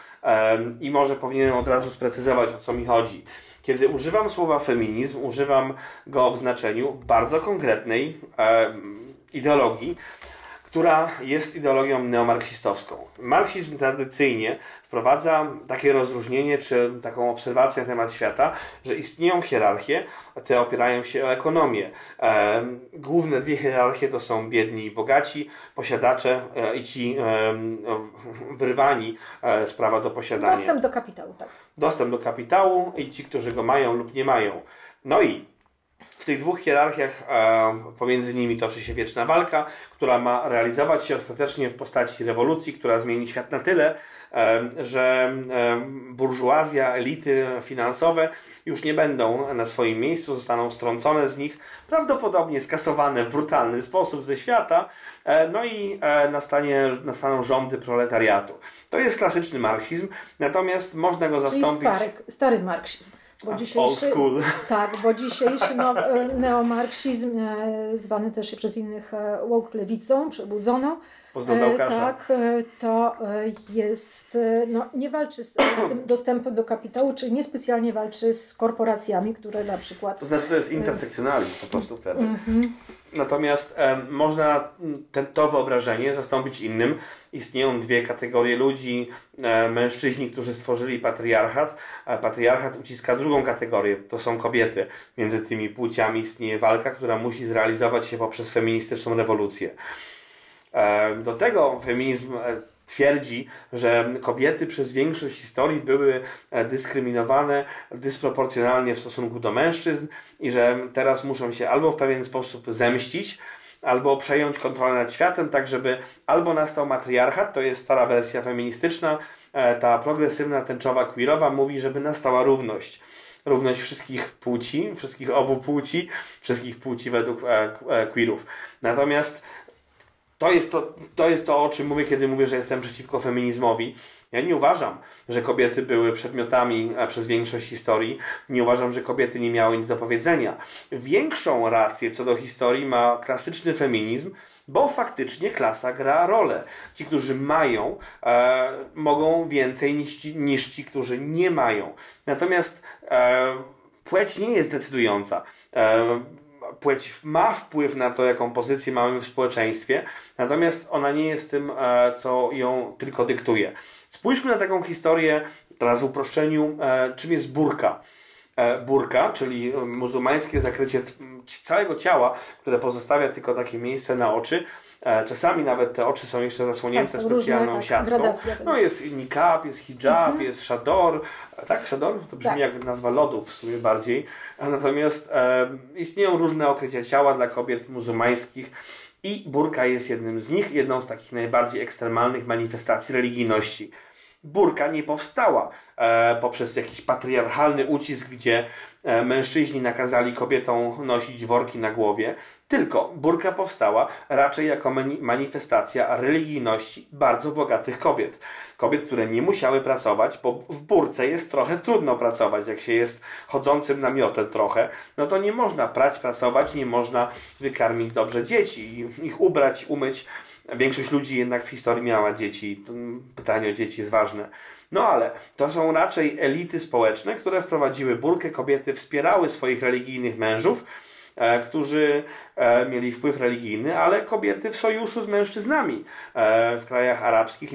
I może powinienem od razu sprecyzować, o co mi chodzi. Kiedy używam słowa feminizm, używam go w znaczeniu bardzo konkretnej ideologii, która jest ideologią neomarksistowską. Marksizm tradycyjnie wprowadza takie rozróżnienie, czy taką obserwację na temat świata, że istnieją hierarchie, te opierają się o ekonomię. Główne dwie hierarchie to są biedni i bogaci, posiadacze i ci wyrwani z prawa do posiadania. Dostęp do kapitału, tak. Dostęp do kapitału i ci, którzy go mają lub nie mają. No i w tych dwóch hierarchiach pomiędzy nimi toczy się wieczna walka, która ma realizować się ostatecznie w postaci rewolucji, która zmieni świat na tyle, że burżuazja, elity finansowe już nie będą na swoim miejscu, zostaną strącone z nich, prawdopodobnie skasowane w brutalny sposób ze świata, no i nastaną rządy proletariatu. To jest klasyczny marksizm, natomiast można go zastąpić... Stary marksizm. Old school. Tak, bo dzisiejszy neomarksizm, zwany też przez innych woke lewicą, przebudzoną, tak, to jest, nie walczy z tym dostępem do kapitału, czyli niespecjalnie walczy z korporacjami, które na przykład... To znaczy, to jest intersekcjonalizm po prostu wtedy. Natomiast można to wyobrażenie zastąpić innym. Istnieją dwie kategorie ludzi. Mężczyźni, którzy stworzyli patriarchat. Patriarchat uciska drugą kategorię. To są kobiety. Między tymi płciami istnieje walka, która musi zrealizować się poprzez feministyczną rewolucję. Do tego feminizm twierdzi, że kobiety przez większość historii były dyskryminowane dysproporcjonalnie w stosunku do mężczyzn i że teraz muszą się albo w pewien sposób zemścić, albo przejąć kontrolę nad światem, tak żeby albo nastał matriarchat, to jest stara wersja feministyczna, ta progresywna, tęczowa, queerowa mówi, żeby nastała równość. Równość wszystkich płci, wszystkich obu płci, wszystkich płci według queerów. Natomiast to jest to, o czym mówię, kiedy mówię, że jestem przeciwko feminizmowi. Ja nie uważam, że kobiety były przedmiotami przez większość historii. Nie uważam, że kobiety nie miały nic do powiedzenia. Większą rację co do historii ma klasyczny feminizm, bo faktycznie klasa gra rolę. Ci, którzy mają, mogą więcej niż ci, którzy nie mają. Natomiast płeć nie jest decydująca. Płeć ma wpływ na to, jaką pozycję mamy w społeczeństwie, natomiast ona nie jest tym, co ją tylko dyktuje. Spójrzmy na taką historię, teraz w uproszczeniu, czym jest burka. Burka, czyli muzułmańskie zakrycie całego ciała, które pozostawia tylko takie miejsce na oczy. Czasami nawet te oczy są jeszcze zasłonięte specjalną siatką. No jest nikab, jest hijab, jest szador. Tak, szador? To brzmi jak nazwa lodów w sumie bardziej. Natomiast istnieją różne okrycia ciała dla kobiet muzułmańskich i burka jest jednym z nich, jedną z takich najbardziej ekstremalnych manifestacji religijności. Burka nie powstała poprzez jakiś patriarchalny ucisk, gdzie mężczyźni nakazali kobietom nosić worki na głowie, tylko burka powstała raczej jako manifestacja religijności bardzo bogatych kobiet. Kobiet, które nie musiały pracować, bo w burce jest trochę trudno pracować, jak się jest chodzącym namiotem trochę, no to nie można pracować, nie można wykarmić dobrze dzieci, ich ubrać, umyć. Większość ludzi jednak w historii miała dzieci. Pytanie o dzieci jest ważne. No ale to są raczej elity społeczne, które wprowadziły burkę. Kobiety wspierały swoich religijnych mężów, którzy mieli wpływ religijny, ale kobiety w sojuszu z mężczyznami w krajach arabskich,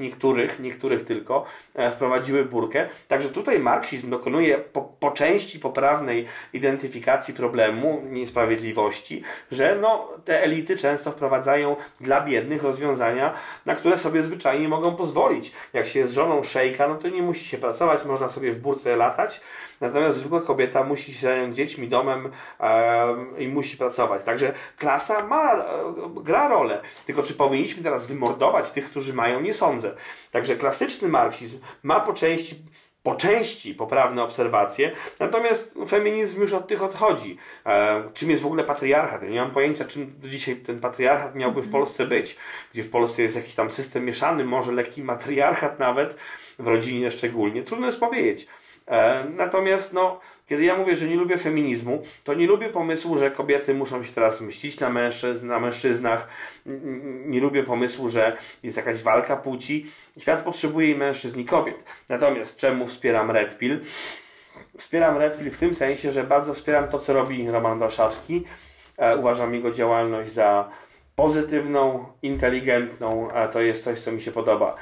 niektórych tylko, wprowadziły burkę. Także tutaj marksizm dokonuje po części poprawnej identyfikacji problemu, niesprawiedliwości, że no, te elity często wprowadzają dla biednych rozwiązania, na które sobie zwyczajnie mogą pozwolić. Jak się jest żoną szejka, no to nie musi się pracować, można sobie w burce latać. Natomiast zwykła kobieta musi się zająć dziećmi, domem i musi pracować. Także klasa gra rolę. Tylko czy powinniśmy teraz wymordować tych, którzy mają? Nie sądzę. Także klasyczny marksizm ma po części poprawne obserwacje, natomiast feminizm już od tych odchodzi. Czym jest w ogóle patriarchat? Ja nie mam pojęcia, czym do dzisiaj ten patriarchat miałby w Polsce być, gdzie w Polsce jest jakiś tam system mieszany, może lekki matriarchat nawet, w rodzinie szczególnie. Trudno jest powiedzieć. Natomiast no, kiedy ja mówię, że nie lubię feminizmu, to nie lubię pomysłu, że kobiety muszą się teraz mścić na mężczyznach, nie lubię pomysłu, że jest jakaś walka płci. Świat potrzebuje i mężczyzn, i kobiet. Natomiast czemu wspieram Red Pill? Wspieram Red Pill w tym sensie, że bardzo wspieram to, co robi Roman Warszawski. Uważam jego działalność za pozytywną, inteligentną, a to jest coś, co mi się podoba.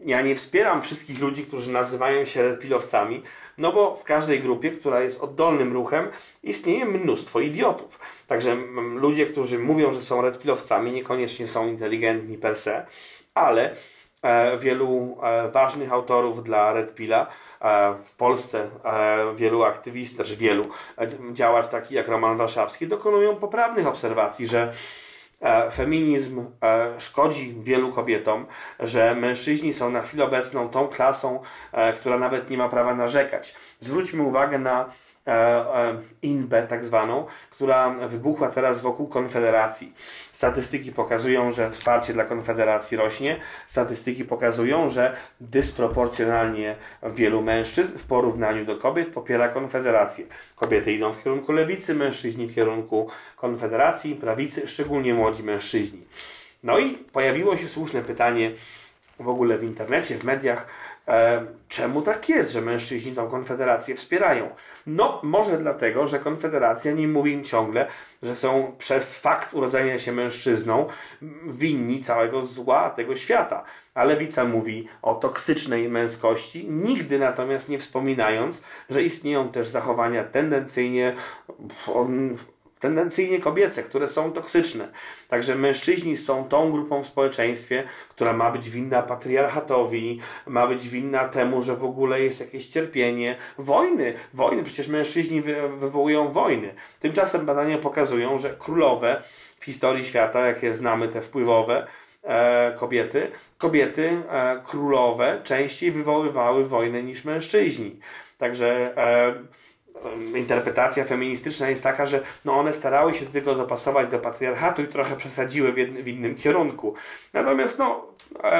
Ja nie wspieram wszystkich ludzi, którzy nazywają się redpilowcami, no bo w każdej grupie, która jest oddolnym ruchem, istnieje mnóstwo idiotów. Także ludzie, którzy mówią, że są redpilowcami, niekoniecznie są inteligentni per se, ale wielu ważnych autorów dla Red Pilla w Polsce, wielu aktywistów, czy wielu działaczy takich jak Roman Warszawski dokonują poprawnych obserwacji, że feminizm szkodzi wielu kobietom, że mężczyźni są na chwilę obecną tą klasą, która nawet nie ma prawa narzekać. Zwróćmy uwagę na INBE tak zwaną, która wybuchła teraz wokół Konfederacji. Statystyki pokazują, że wsparcie dla Konfederacji rośnie. Statystyki pokazują, że dysproporcjonalnie wielu mężczyzn w porównaniu do kobiet popiera Konfederację. Kobiety idą w kierunku lewicy, mężczyźni w kierunku Konfederacji, prawicy, szczególnie młodzi mężczyźni. No i pojawiło się słuszne pytanie w ogóle w internecie, w mediach, czemu tak jest, że mężczyźni tą Konfederację wspierają? No, może dlatego, że Konfederacja nie mówi im ciągle, że są przez fakt urodzenia się mężczyzną winni całego zła tego świata. A lewica mówi o toksycznej męskości, nigdy natomiast nie wspominając, że istnieją też zachowania tendencyjnie tendencyjnie kobiece, które są toksyczne. Także mężczyźni są tą grupą w społeczeństwie, która ma być winna patriarchatowi, ma być winna temu, że w ogóle jest jakieś cierpienie. Wojny, przecież mężczyźni wywołują wojny. Tymczasem badania pokazują, że królowe w historii świata, jakie znamy, te wpływowe kobiety królowe częściej wywoływały wojny niż mężczyźni. Także interpretacja feministyczna jest taka, że no one starały się tylko dopasować do patriarchatu i trochę przesadziły w innym kierunku. Natomiast no,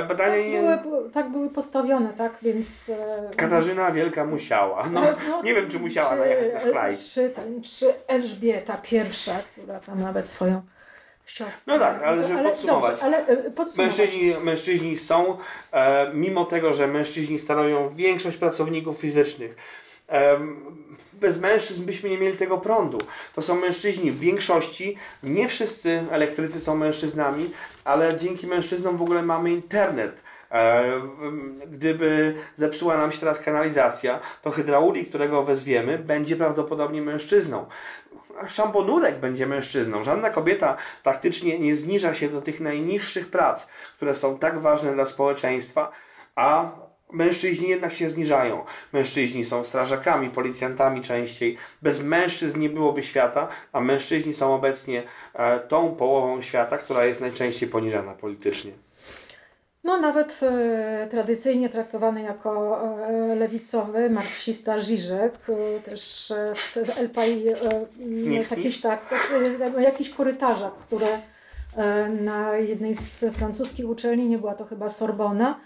badania... Tak były postawione, tak? Więc... Katarzyna Wielka musiała. No, nie wiem, czy musiała najechać na szklaj. Czy Elżbieta I, która tam nawet swoją siostrę... No tak, ale żeby podsumować. Dobrze, ale podsumować. Mężczyźni są, mimo tego, że mężczyźni stanowią większość pracowników fizycznych, bez mężczyzn byśmy nie mieli tego prądu. To są mężczyźni w większości. Nie wszyscy elektrycy są mężczyznami, ale dzięki mężczyznom w ogóle mamy internet. Gdyby zepsuła nam się teraz kanalizacja, to hydraulik, którego wezwiemy, będzie prawdopodobnie mężczyzną. Szamponurek będzie mężczyzną. Żadna kobieta praktycznie nie zniża się do tych najniższych prac, które są tak ważne dla społeczeństwa, a mężczyźni jednak się zniżają. Mężczyźni są strażakami, policjantami częściej. Bez mężczyzn nie byłoby świata, a mężczyźni są obecnie tą połową świata, która jest najczęściej poniżana politycznie. No nawet tradycyjnie traktowany jako lewicowy marksista Żyżek, też w LPI jakiś korytarzak, który na jednej z francuskich uczelni, nie była to chyba Sorbona,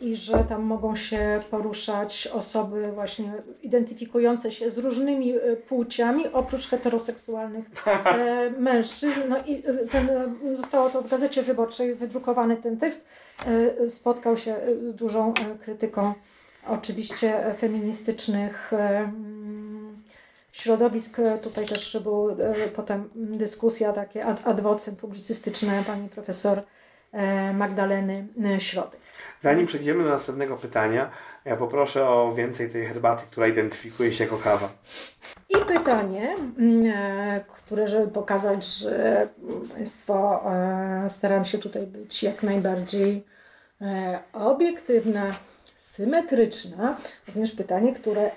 i że tam mogą się poruszać osoby właśnie identyfikujące się z różnymi płciami, oprócz heteroseksualnych mężczyzn. No i zostało to w Gazecie Wyborczej wydrukowany ten tekst. Spotkał się z dużą krytyką oczywiście feministycznych środowisk. Tutaj też była potem dyskusja, takie ad vocem publicystyczne pani profesor Magdaleny Środek. Zanim przejdziemy do następnego pytania, ja poproszę o więcej tej herbaty, która identyfikuje się jako kawa. I pytanie, które, żeby pokazać, że Państwo, staram się tutaj być jak najbardziej obiektywna, symetryczna. Również pytanie, które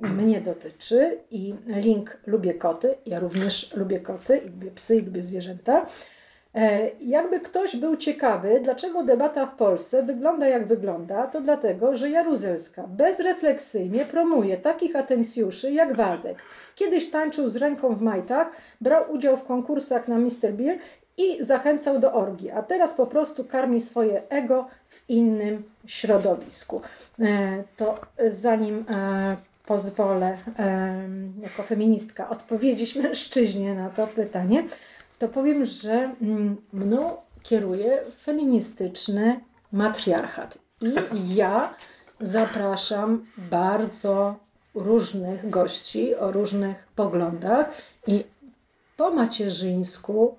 mnie dotyczy, i link lubię koty. Ja również lubię koty, i lubię psy, i lubię zwierzęta. Jakby ktoś był ciekawy, dlaczego debata w Polsce wygląda jak wygląda, to dlatego, że Jaruzelska bezrefleksyjnie promuje takich atencjuszy jak Waldek. Kiedyś tańczył z ręką w majtach, brał udział w konkursach na Mr. Beer i zachęcał do orgii, a teraz po prostu karmi swoje ego w innym środowisku. To zanim pozwolę jako feministka odpowiedzieć mężczyźnie na to pytanie, to powiem, że mną kieruje feministyczny matriarchat. I ja zapraszam bardzo różnych gości o różnych poglądach i po macierzyńsku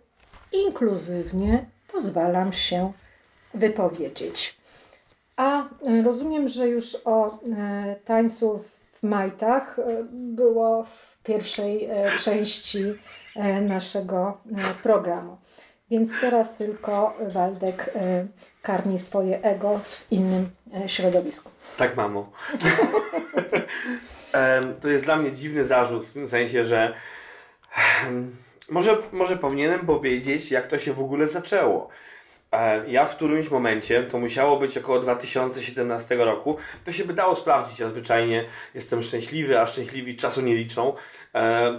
inkluzywnie pozwalam się wypowiedzieć. A rozumiem, że już o tańcu w majtach było w pierwszej części naszego programu. Więc teraz tylko Waldek karmi swoje ego w innym środowisku. Tak, mamo. To jest dla mnie dziwny zarzut, w tym sensie, że może powinienem powiedzieć, jak to się w ogóle zaczęło. Ja w którymś momencie, to musiało być około 2017 roku, to się by dało sprawdzić, ja zwyczajnie jestem szczęśliwy, a szczęśliwi czasu nie liczą.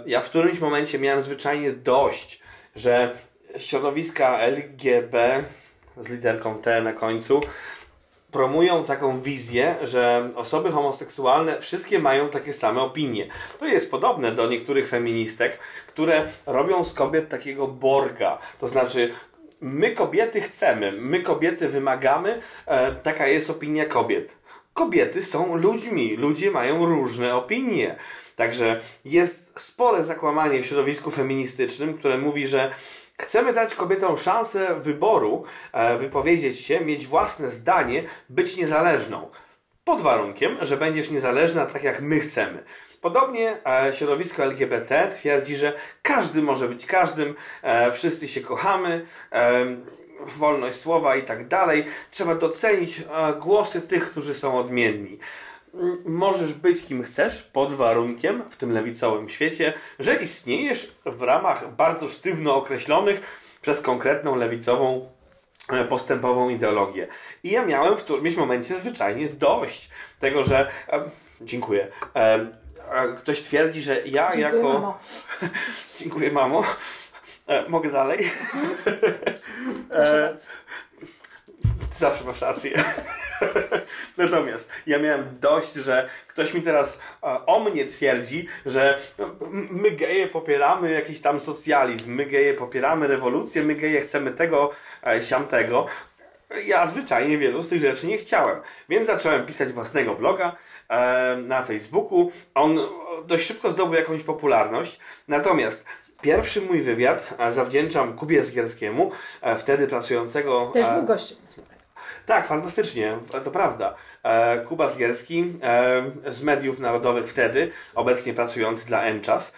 Ja w którymś momencie miałem zwyczajnie dość, że środowiska LGBT z literką T na końcu promują taką wizję, że osoby homoseksualne wszystkie mają takie same opinie. To jest podobne do niektórych feministek, które robią z kobiet takiego Borga, to znaczy my kobiety chcemy, my kobiety wymagamy, taka jest opinia kobiet. Kobiety są ludźmi, ludzie mają różne opinie. Także jest spore zakłamanie w środowisku feministycznym, które mówi, że chcemy dać kobietom szansę wyboru, wypowiedzieć się, mieć własne zdanie, być niezależną. pod warunkiem, że będziesz niezależna tak jak my chcemy. Podobnie środowisko LGBT twierdzi, że każdy może być każdym, wszyscy się kochamy, wolność słowa i tak dalej. Trzeba docenić głosy tych, którzy są odmienni. Możesz być kim chcesz pod warunkiem w tym lewicowym świecie, że istniejesz w ramach bardzo sztywno określonych przez konkretną lewicową postępową ideologię. I ja miałem w którymś momencie zwyczajnie dość tego, że... dziękuję. Ktoś twierdzi, że ja dziękuję, jako... Mamo. Dziękuję, mamo. Mogę dalej? Ty zawsze masz rację. Natomiast ja miałem dość, że ktoś mi teraz o mnie twierdzi, że my geje popieramy jakiś tam socjalizm, my geje popieramy rewolucję, my geje chcemy tego, siamtego. Ja zwyczajnie wielu z tych rzeczy nie chciałem, więc zacząłem pisać własnego bloga na Facebooku. On dość szybko zdobył jakąś popularność, natomiast pierwszy mój wywiad zawdzięczam Kubie Zgierskiemu, wtedy pracującego... Też był gościem. Tak, fantastycznie, to prawda. Kuba Zgierski z mediów narodowych wtedy, obecnie pracujący dla N-Czas,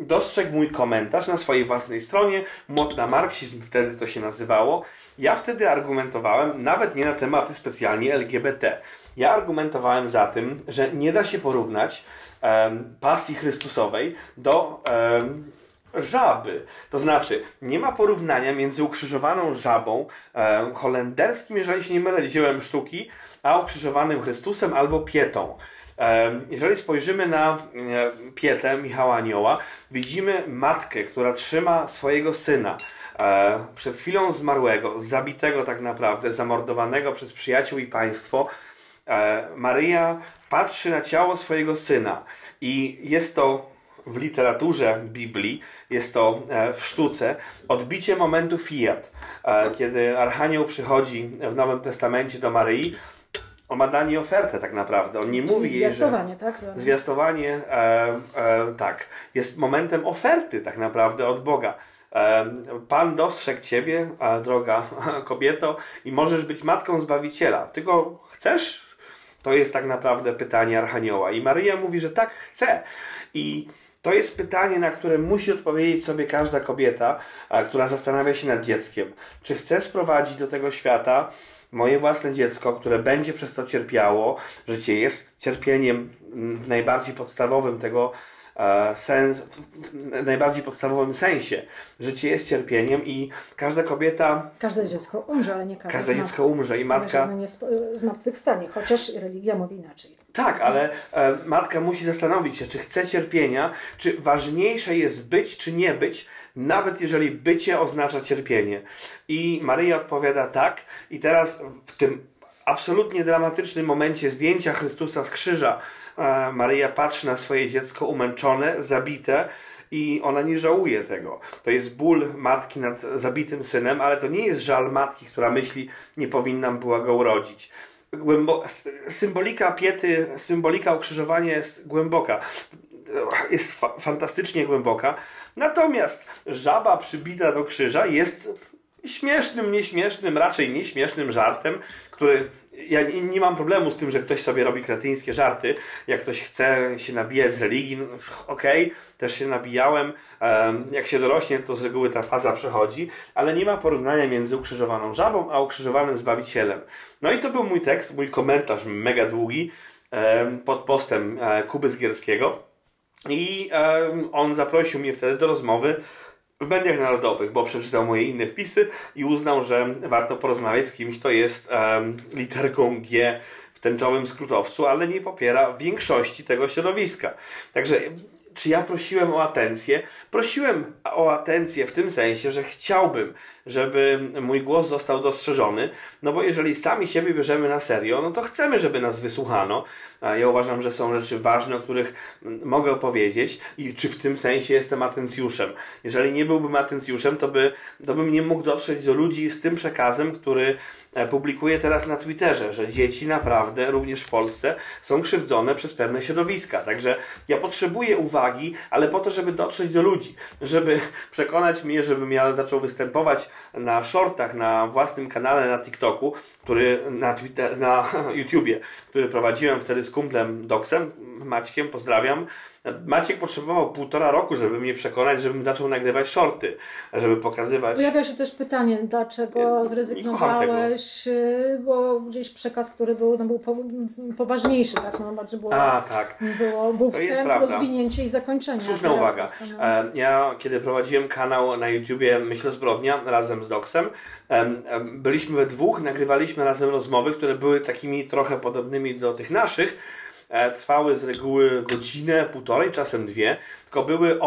dostrzegł mój komentarz na swojej własnej stronie, Młot na marksizm, wtedy to się nazywało. Ja wtedy argumentowałem nawet nie na tematy specjalnie LGBT. Ja argumentowałem za tym, że nie da się porównać pasji Chrystusowej do... żaby. To znaczy, nie ma porównania między ukrzyżowaną żabą, holenderskim, jeżeli się nie mylę, dziełem sztuki, a ukrzyżowanym Chrystusem albo Pietą. Jeżeli spojrzymy na Pietę Michała Anioła, widzimy matkę, która trzyma swojego syna, przed chwilą zmarłego, zabitego tak naprawdę, zamordowanego przez przyjaciół i państwo. Maryja patrzy na ciało swojego syna i jest to w literaturze Biblii, jest to w sztuce, odbicie momentu fiat, kiedy Archanioł przychodzi w Nowym Testamencie do Maryi, on ma danie ofertę tak naprawdę. On nie mówi jej, że... Zwiastowanie, tak? Zwiastowanie, tak. Jest momentem oferty tak naprawdę od Boga. Pan dostrzegł ciebie, droga kobieto, i możesz być matką Zbawiciela. Ty go chcesz? To jest tak naprawdę pytanie Archanioła. I Maryja mówi, że tak, chce. I to jest pytanie, na które musi odpowiedzieć sobie każda kobieta, która zastanawia się nad dzieckiem. Czy chcę sprowadzić do tego świata moje własne dziecko, które będzie przez to cierpiało? Życie jest cierpieniem w najbardziej podstawowym tego w najbardziej podstawowym sensie. Życie jest cierpieniem i każda kobieta... Każde dziecko umrze, ale nie każde dziecko umrze i matka... Nie zmartwychwstanie, chociaż religia mówi inaczej. Tak, ale matka musi zastanowić się, czy chce cierpienia, czy ważniejsze jest być, czy nie być, nawet jeżeli bycie oznacza cierpienie. I Maryja odpowiada tak i teraz w tym absolutnie dramatycznym momencie zdjęcia Chrystusa z krzyża Maryja patrzy na swoje dziecko umęczone, zabite i ona nie żałuje tego. To jest ból matki nad zabitym synem, ale to nie jest żal matki, która myśli, nie powinnam była go urodzić. Symbolika Piety, symbolika ukrzyżowania jest głęboka. Jest fantastycznie głęboka. Natomiast żaba przybita do krzyża jest śmiesznym, nieśmiesznym, raczej nieśmiesznym żartem, który... Ja nie mam problemu z tym, że ktoś sobie robi kretyńskie żarty. Jak ktoś chce się nabijać z religii, okej, też się nabijałem. Jak się dorośnie, to z reguły ta faza przechodzi. Ale nie ma porównania między ukrzyżowaną żabą, a ukrzyżowanym Zbawicielem. No i to był mój tekst, mój komentarz mega długi pod postem Kuby Zgierskiego. I on zaprosił mnie wtedy do rozmowy w mediach narodowych, bo przeczytał moje inne wpisy i uznał, że warto porozmawiać z kimś, kto jest literką G w tęczowym skrótowcu, ale nie popiera większości tego środowiska. Także czy ja prosiłem o atencję? Prosiłem o atencję w tym sensie, że chciałbym, żeby mój głos został dostrzeżony, no bo jeżeli sami siebie bierzemy na serio, no to chcemy, żeby nas wysłuchano. Ja uważam, że są rzeczy ważne, o których mogę opowiedzieć i czy w tym sensie jestem atencjuszem. Jeżeli nie byłbym atencjuszem, to bym nie mógł dotrzeć do ludzi z tym przekazem, który publikuję teraz na Twitterze, że dzieci naprawdę, również w Polsce, są krzywdzone przez pewne środowiska. Także ja potrzebuję uwagi, ale po to, żeby dotrzeć do ludzi, żeby przekonać mnie, żebym ja zaczął występować na shortach, na własnym kanale, na TikToku, który na YouTubie, który prowadziłem wtedy z kumplem Doksem, Maćkiem, pozdrawiam. Maciek potrzebował 1,5 roku, żeby mnie przekonać, żebym zaczął nagrywać shorty, żeby pokazywać... Pojawia się też pytanie, dlaczego zrezygnowałeś, bo gdzieś przekaz, który był, no, był poważniejszy, tak? No, bardziej było, tak. Był wstęp, rozwinięcie i zakończenie. Słuszna uwaga. Ja, kiedy prowadziłem kanał na YouTubie Myślozbrodnia razem z Doksem, byliśmy we dwóch, nagrywaliśmy razem rozmowy, które były takimi trochę podobnymi do tych naszych, trwały z reguły godzinę, 1,5, czasem 2, tylko były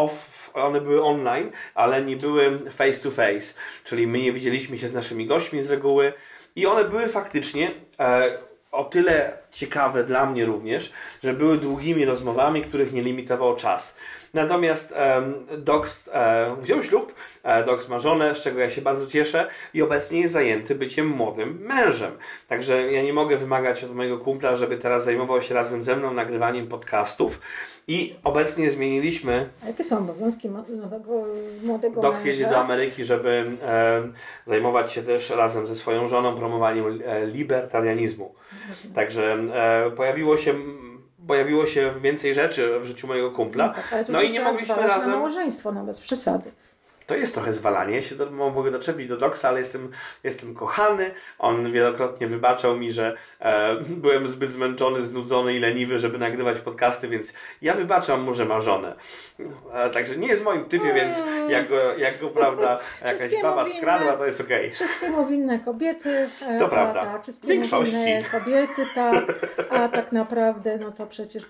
one były online, ale nie były face to face, czyli my nie widzieliśmy się z naszymi gośćmi z reguły i one były faktycznie o tyle ciekawe dla mnie również, że były długimi rozmowami, których nie limitował czas. Natomiast Doks wziął ślub, Doks ma żonę, z czego ja się bardzo cieszę i obecnie jest zajęty byciem młodym mężem. Także ja nie mogę wymagać od mojego kumpla, żeby teraz zajmował się razem ze mną nagrywaniem podcastów i obecnie zmieniliśmy... A jakie są obowiązki nowego młodego męża? Doks jedzie do Ameryki, żeby zajmować się też razem ze swoją żoną promowaniem libertarianizmu. Także pojawiło się więcej rzeczy w życiu mojego kumpla. No, tak, ale tu no i nie mogliśmy razem... na małżeństwo, no bez przesady. To jest trochę zwalanie. Ja się mogę doczepić do Doksa, ale jestem kochany. On wielokrotnie wybaczał mi, że byłem zbyt zmęczony, znudzony i leniwy, żeby nagrywać podcasty, więc ja wybaczam mu, że ma żonę. Także nie jest w moim typie, więc jak go prawda, jakaś baba skradła, to jest okej. Wszystkiemu winne kobiety. To prawda. Wszystkiemu winne kobiety, tak. A tak naprawdę, no to przecież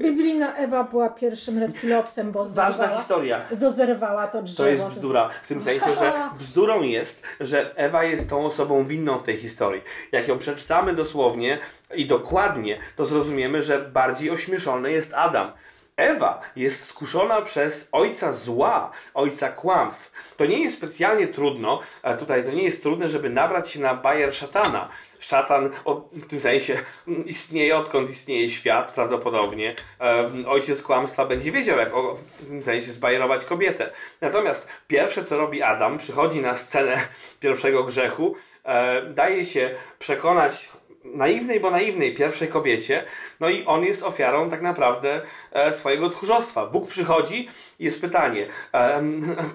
biblijna Ewa była pierwszym redpilowcem, bo ważna historia. Dozerwała. To drzewo. To jest bzdura. W tym sensie, że bzdurą jest, że Ewa jest tą osobą winną w tej historii. Jak ją przeczytamy dosłownie i dokładnie, to zrozumiemy, że bardziej ośmieszony jest Adam. Ewa jest skuszona przez ojca zła, ojca kłamstw. To nie jest specjalnie trudno, tutaj to nie jest trudne, żeby nabrać się na bajer szatana. Szatan w tym sensie istnieje, odkąd istnieje świat prawdopodobnie. Ojciec kłamstwa będzie wiedział, jak w tym sensie zbajerować kobietę. Natomiast pierwsze, co robi Adam, przychodzi na scenę pierwszego grzechu, daje się przekonać naiwnej pierwszej kobiecie, no i on jest ofiarą tak naprawdę swojego tchórzostwa. Bóg przychodzi i jest pytanie,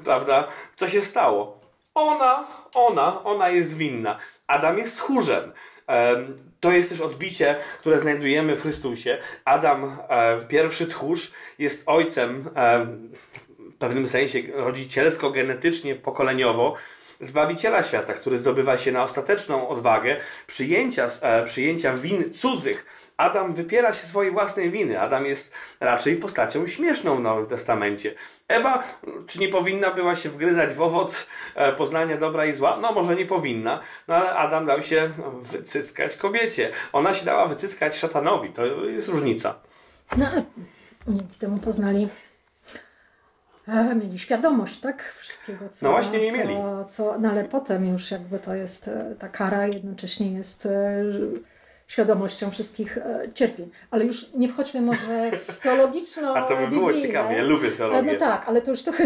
prawda, co się stało? Ona jest winna. Adam jest tchórzem. To jest też odbicie, które znajdujemy w Chrystusie. Adam, pierwszy tchórz, jest ojcem w pewnym sensie rodzicielsko-genetycznie, pokoleniowo, Zbawiciela świata, który zdobywa się na ostateczną odwagę przyjęcia win cudzych. Adam wypiera się swojej własnej winy. Adam jest raczej postacią śmieszną w Nowym Testamencie. Ewa, czy nie powinna była się wgryzać w owoc poznania dobra i zła? No może nie powinna, no ale Adam dał się wycyckać kobiecie. Ona się dała wycyckać szatanowi. To jest różnica. No, dzięki temu poznali. Mieli świadomość, tak? Wszystkiego, co... No właśnie nie mieli. No ale potem już jakby to jest, ta kara jednocześnie jest świadomością wszystkich cierpień. Ale już nie wchodźmy może w teologiczną... A to by było ciekawe, ja lubię teologię. No tak, ale to już trochę...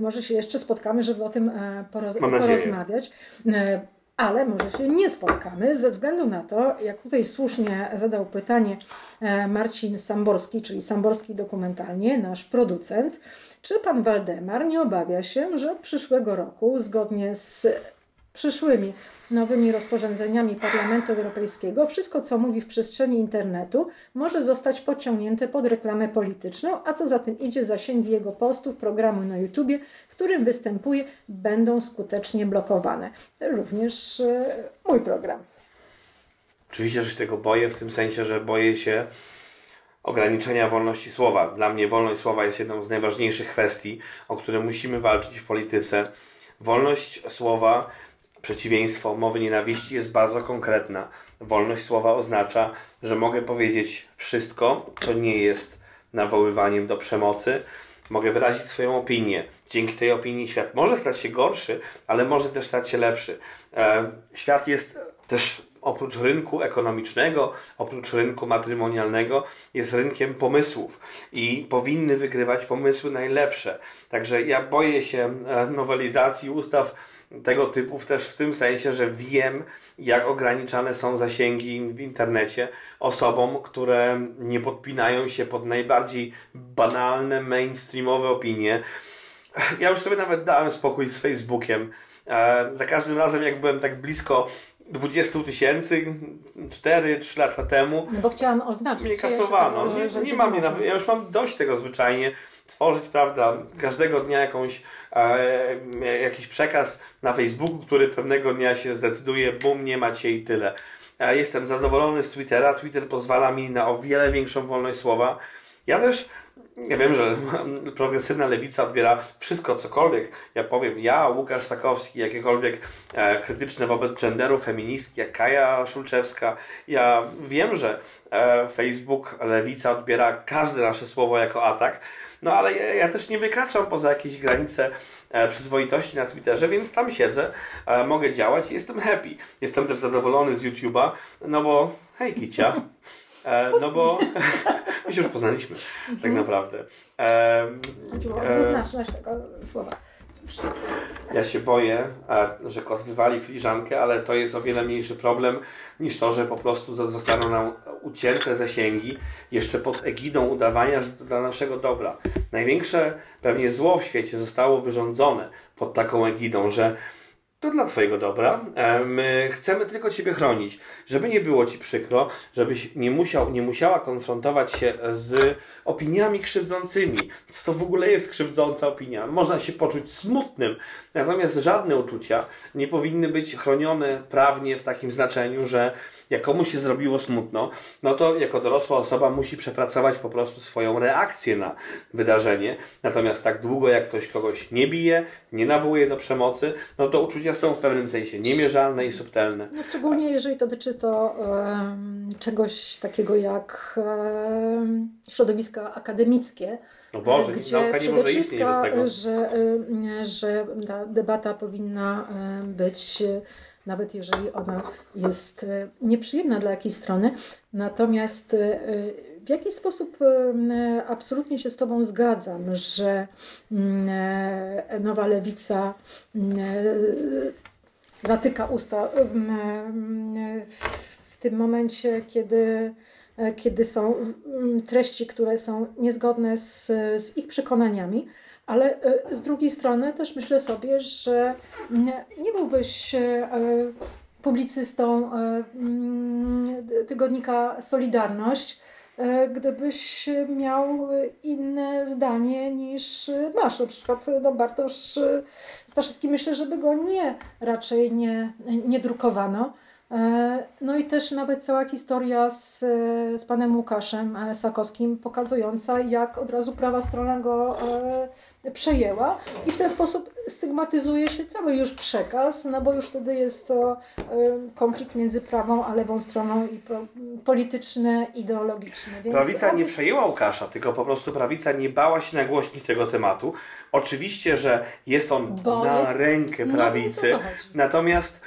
Może się jeszcze spotkamy, żeby o tym porozmawiać. Ale może się nie spotkamy ze względu na to, jak tutaj słusznie zadał pytanie Marcin Samborski, czyli Samborski Dokumentalnie, nasz producent, czy pan Waldemar nie obawia się, że przyszłego roku, zgodnie z przyszłymi nowymi rozporządzeniami Parlamentu Europejskiego, wszystko, co mówi w przestrzeni internetu, może zostać podciągnięte pod reklamę polityczną, a co za tym idzie, zasięgi jego postów, programu na YouTubie, w którym występuje, będą skutecznie blokowane. Również mój program. Oczywiście, że się tego boję, w tym sensie, że boję się ograniczenia wolności słowa. Dla mnie wolność słowa jest jedną z najważniejszych kwestii, o które musimy walczyć w polityce. Wolność słowa, przeciwieństwo mowy nienawiści, jest bardzo konkretna. Wolność słowa oznacza, że mogę powiedzieć wszystko, co nie jest nawoływaniem do przemocy. Mogę wyrazić swoją opinię. Dzięki tej opinii świat może stać się gorszy, ale może też stać się lepszy. Świat jest też, oprócz rynku ekonomicznego, oprócz rynku matrymonialnego, jest rynkiem pomysłów i powinny wygrywać pomysły najlepsze. Także ja boję się nowelizacji ustaw tego typu, też w tym sensie, że wiem, jak ograniczane są zasięgi w internecie osobom, które nie podpinają się pod najbardziej banalne, mainstreamowe opinie. Ja już sobie nawet dałem spokój z Facebookiem. Za każdym razem, jak byłem tak blisko 20 000, 4-3 lata temu. No bo chciałam oznaczyć. Mnie kasowano. Ja już mam dość tego zwyczajnie. Tworzyć, prawda, każdego dnia jakiś przekaz na Facebooku, który pewnego dnia się zdecyduje, bum, nie macie i tyle. Jestem zadowolony z Twittera. Twitter pozwala mi na o wiele większą wolność słowa. Ja też, ja wiem, że progresywna lewica odbiera wszystko, cokolwiek. Ja powiem, ja, Łukasz Sakowski, jakiekolwiek krytyczne wobec genderu, feministki, jak Kaja Szulczewska. Ja wiem, że Facebook, lewica odbiera każde nasze słowo jako atak. No ale ja też nie wykraczam poza jakieś granice przyzwoitości na Twitterze, więc tam siedzę, mogę działać i jestem happy. Jestem też zadowolony z YouTube'a, no bo hej Kicia. No bo my się już poznaliśmy, tak naprawdę. Nie znaczyłaś tego słowa. Ja się boję, że kot wywali filiżankę, ale to jest o wiele mniejszy problem niż to, że po prostu zostaną nam ucięte zasięgi jeszcze pod egidą udawania, że to dla naszego dobra. Największe pewnie zło w świecie zostało wyrządzone pod taką egidą, że to dla twojego dobra. My chcemy tylko ciebie chronić, żeby nie było ci przykro, żebyś nie musiała konfrontować się z opiniami krzywdzącymi. Co to w ogóle jest krzywdząca opinia? Można się poczuć smutnym, natomiast żadne uczucia nie powinny być chronione prawnie w takim znaczeniu, że jak komuś się zrobiło smutno, no to jako dorosła osoba musi przepracować po prostu swoją reakcję na wydarzenie. Natomiast tak długo, jak ktoś kogoś nie bije, nie nawołuje do przemocy, no to uczucia są w pewnym sensie niemierzalne i subtelne. No, szczególnie jeżeli to dotyczy to czegoś takiego jak środowiska akademickie. O Boże, nauka nie może istnieć bez tego. Że ta debata powinna być, nawet jeżeli ona jest nieprzyjemna dla jakiejś strony, natomiast w jakiś sposób absolutnie się z tobą zgadzam, że nowa lewica zatyka usta w tym momencie, kiedy są treści, które są niezgodne z ich przekonaniami. Ale z drugiej strony też myślę sobie, że nie byłbyś publicystą Tygodnika Solidarność, gdybyś miał inne zdanie niż masz. Na przykład Bartosz Staszewski, myślę, żeby go raczej nie drukowano. No i też nawet cała historia z panem Łukaszem Sakowskim pokazująca, jak od razu prawa strona go przejęła i w ten sposób stygmatyzuje się cały już przekaz, no bo już wtedy jest to konflikt między prawą a lewą stroną i polityczny, ideologiczny. Więc prawica nie przejęła Łukasza, tylko po prostu prawica nie bała się nagłośnić tego tematu. Oczywiście, że jest on na rękę prawicy, natomiast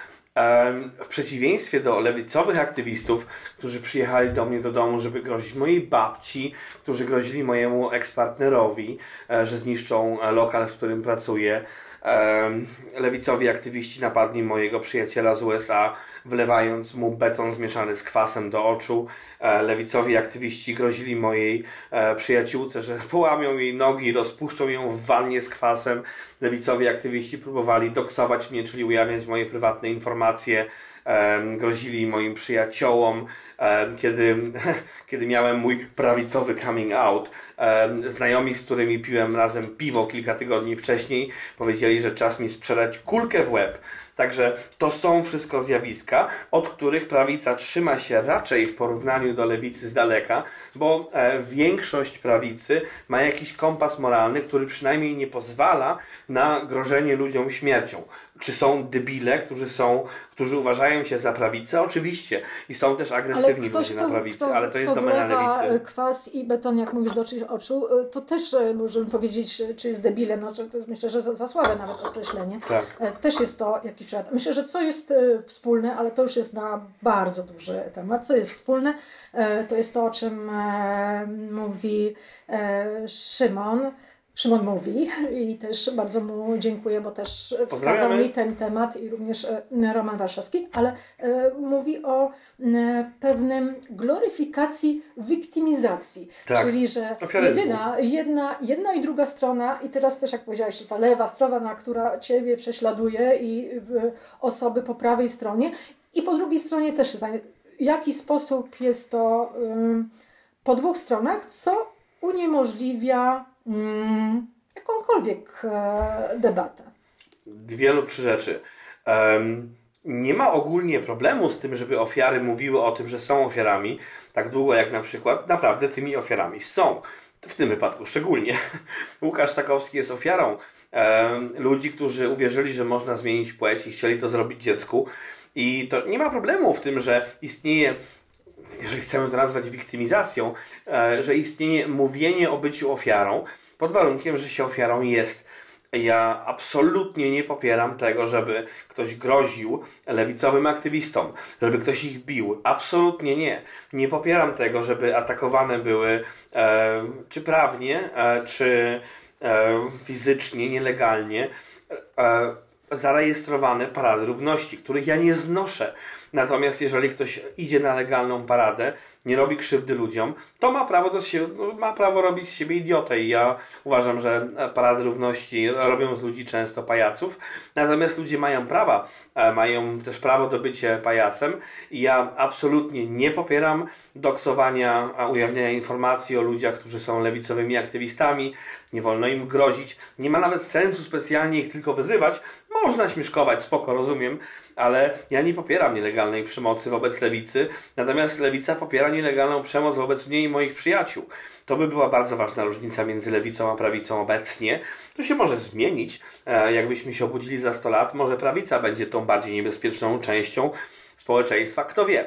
w przeciwieństwie do lewicowych aktywistów, którzy przyjechali do mnie do domu, żeby grozić mojej babci, którzy grozili mojemu ekspartnerowi, że zniszczą lokal, w którym pracuję. Lewicowi aktywiści napadli mojego przyjaciela z USA, wlewając mu beton zmieszany z kwasem do oczu. Lewicowi aktywiści grozili mojej przyjaciółce, że połamią jej nogi, rozpuszczą ją w wannie z kwasem. Lewicowi aktywiści próbowali doksować mnie, czyli ujawniać moje prywatne informacje. Grozili moim przyjaciołom, kiedy miałem mój prawicowy coming out. Znajomi, z którymi piłem razem piwo kilka tygodni wcześniej, powiedzieli, że czas mi sprzedać kulkę w łeb. Także to są wszystko zjawiska, od których prawica trzyma się raczej w porównaniu do lewicy z daleka, bo większość prawicy ma jakiś kompas moralny, który przynajmniej nie pozwala na grożenie ludziom śmiercią. Czy są debile, którzy uważają się za prawicę? Oczywiście. I są też agresywni ludzie na prawicy, ale to jest domena lewicy. Kwas i beton, jak mówisz, do czyich oczu, to też możemy powiedzieć, czy jest debilem. No, to jest, myślę, że za słabe nawet określenie. Tak. Też jest to jakiś przykład. Myślę, że co jest wspólne, ale to już jest na bardzo duży temat. Co jest wspólne, to jest to, o czym mówi Szymon, Szymon mówi i też bardzo mu dziękuję, bo też wskazał mi ten temat i również Roman Warszawski, ale mówi o pewnym gloryfikacji wiktymizacji, tak. Czyli że jedna i druga strona i teraz też jak powiedziałeś, że ta lewa strona, która Ciebie prześladuje i osoby po prawej stronie i po drugiej stronie też w jaki sposób jest to po dwóch stronach, co uniemożliwia jakąkolwiek debatę. Dwie lub trzy rzeczy. Nie ma ogólnie problemu z tym, żeby ofiary mówiły o tym, że są ofiarami, tak długo jak na przykład naprawdę tymi ofiarami są. W tym wypadku szczególnie. Łukasz Sakowski jest ofiarą ludzi, którzy uwierzyli, że można zmienić płeć i chcieli to zrobić dziecku. I to nie ma problemu w tym, że istnieje, jeżeli chcemy to nazwać wiktymizacją, że istnieje mówienie o byciu ofiarą, pod warunkiem, że się ofiarą jest. Ja absolutnie nie popieram tego, żeby ktoś groził lewicowym aktywistom, żeby ktoś ich bił. Absolutnie nie. Nie popieram tego, żeby atakowane były czy prawnie, czy fizycznie, nielegalnie zarejestrowane parady równości, których ja nie znoszę. Natomiast jeżeli ktoś idzie na legalną paradę, nie robi krzywdy ludziom, to ma prawo robić z siebie idiotę. I ja uważam, że parady równości robią z ludzi często pajaców. Natomiast ludzie mają prawa, mają też prawo do bycia pajacem. I ja absolutnie nie popieram doksowania, ujawniania informacji o ludziach, którzy są lewicowymi aktywistami. Nie wolno im grozić. Nie ma nawet sensu specjalnie ich tylko wyzywać. Można śmieszkować, spoko, rozumiem, ale ja nie popieram nielegalnej przemocy wobec lewicy, natomiast lewica popiera nielegalną przemoc wobec mnie i moich przyjaciół. To by była bardzo ważna różnica między lewicą a prawicą obecnie. To się może zmienić, jakbyśmy się obudzili za 100 lat, może prawica będzie tą bardziej niebezpieczną częścią społeczeństwa, kto wie.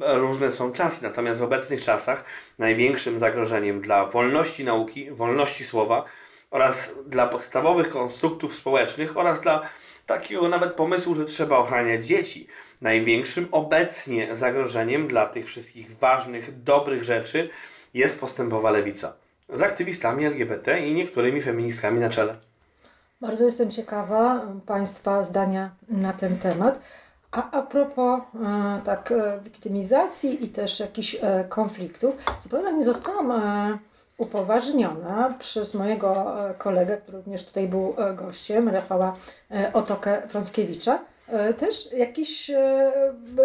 Różne są czasy, natomiast w obecnych czasach największym zagrożeniem dla wolności nauki, wolności słowa oraz dla podstawowych konstruktów społecznych oraz dla takiego nawet pomysłu, że trzeba ochraniać dzieci. Największym obecnie zagrożeniem dla tych wszystkich ważnych, dobrych rzeczy jest postępowa lewica. Z aktywistami LGBT i niektórymi feministkami na czele. Bardzo jestem ciekawa Państwa zdania na ten temat. A propos wiktymizacji i też jakichś konfliktów, co prawda nie zostałam upoważniona przez mojego kolegę, który również tutaj był gościem, Rafała Otokę Frąckiewicza, też jakiś,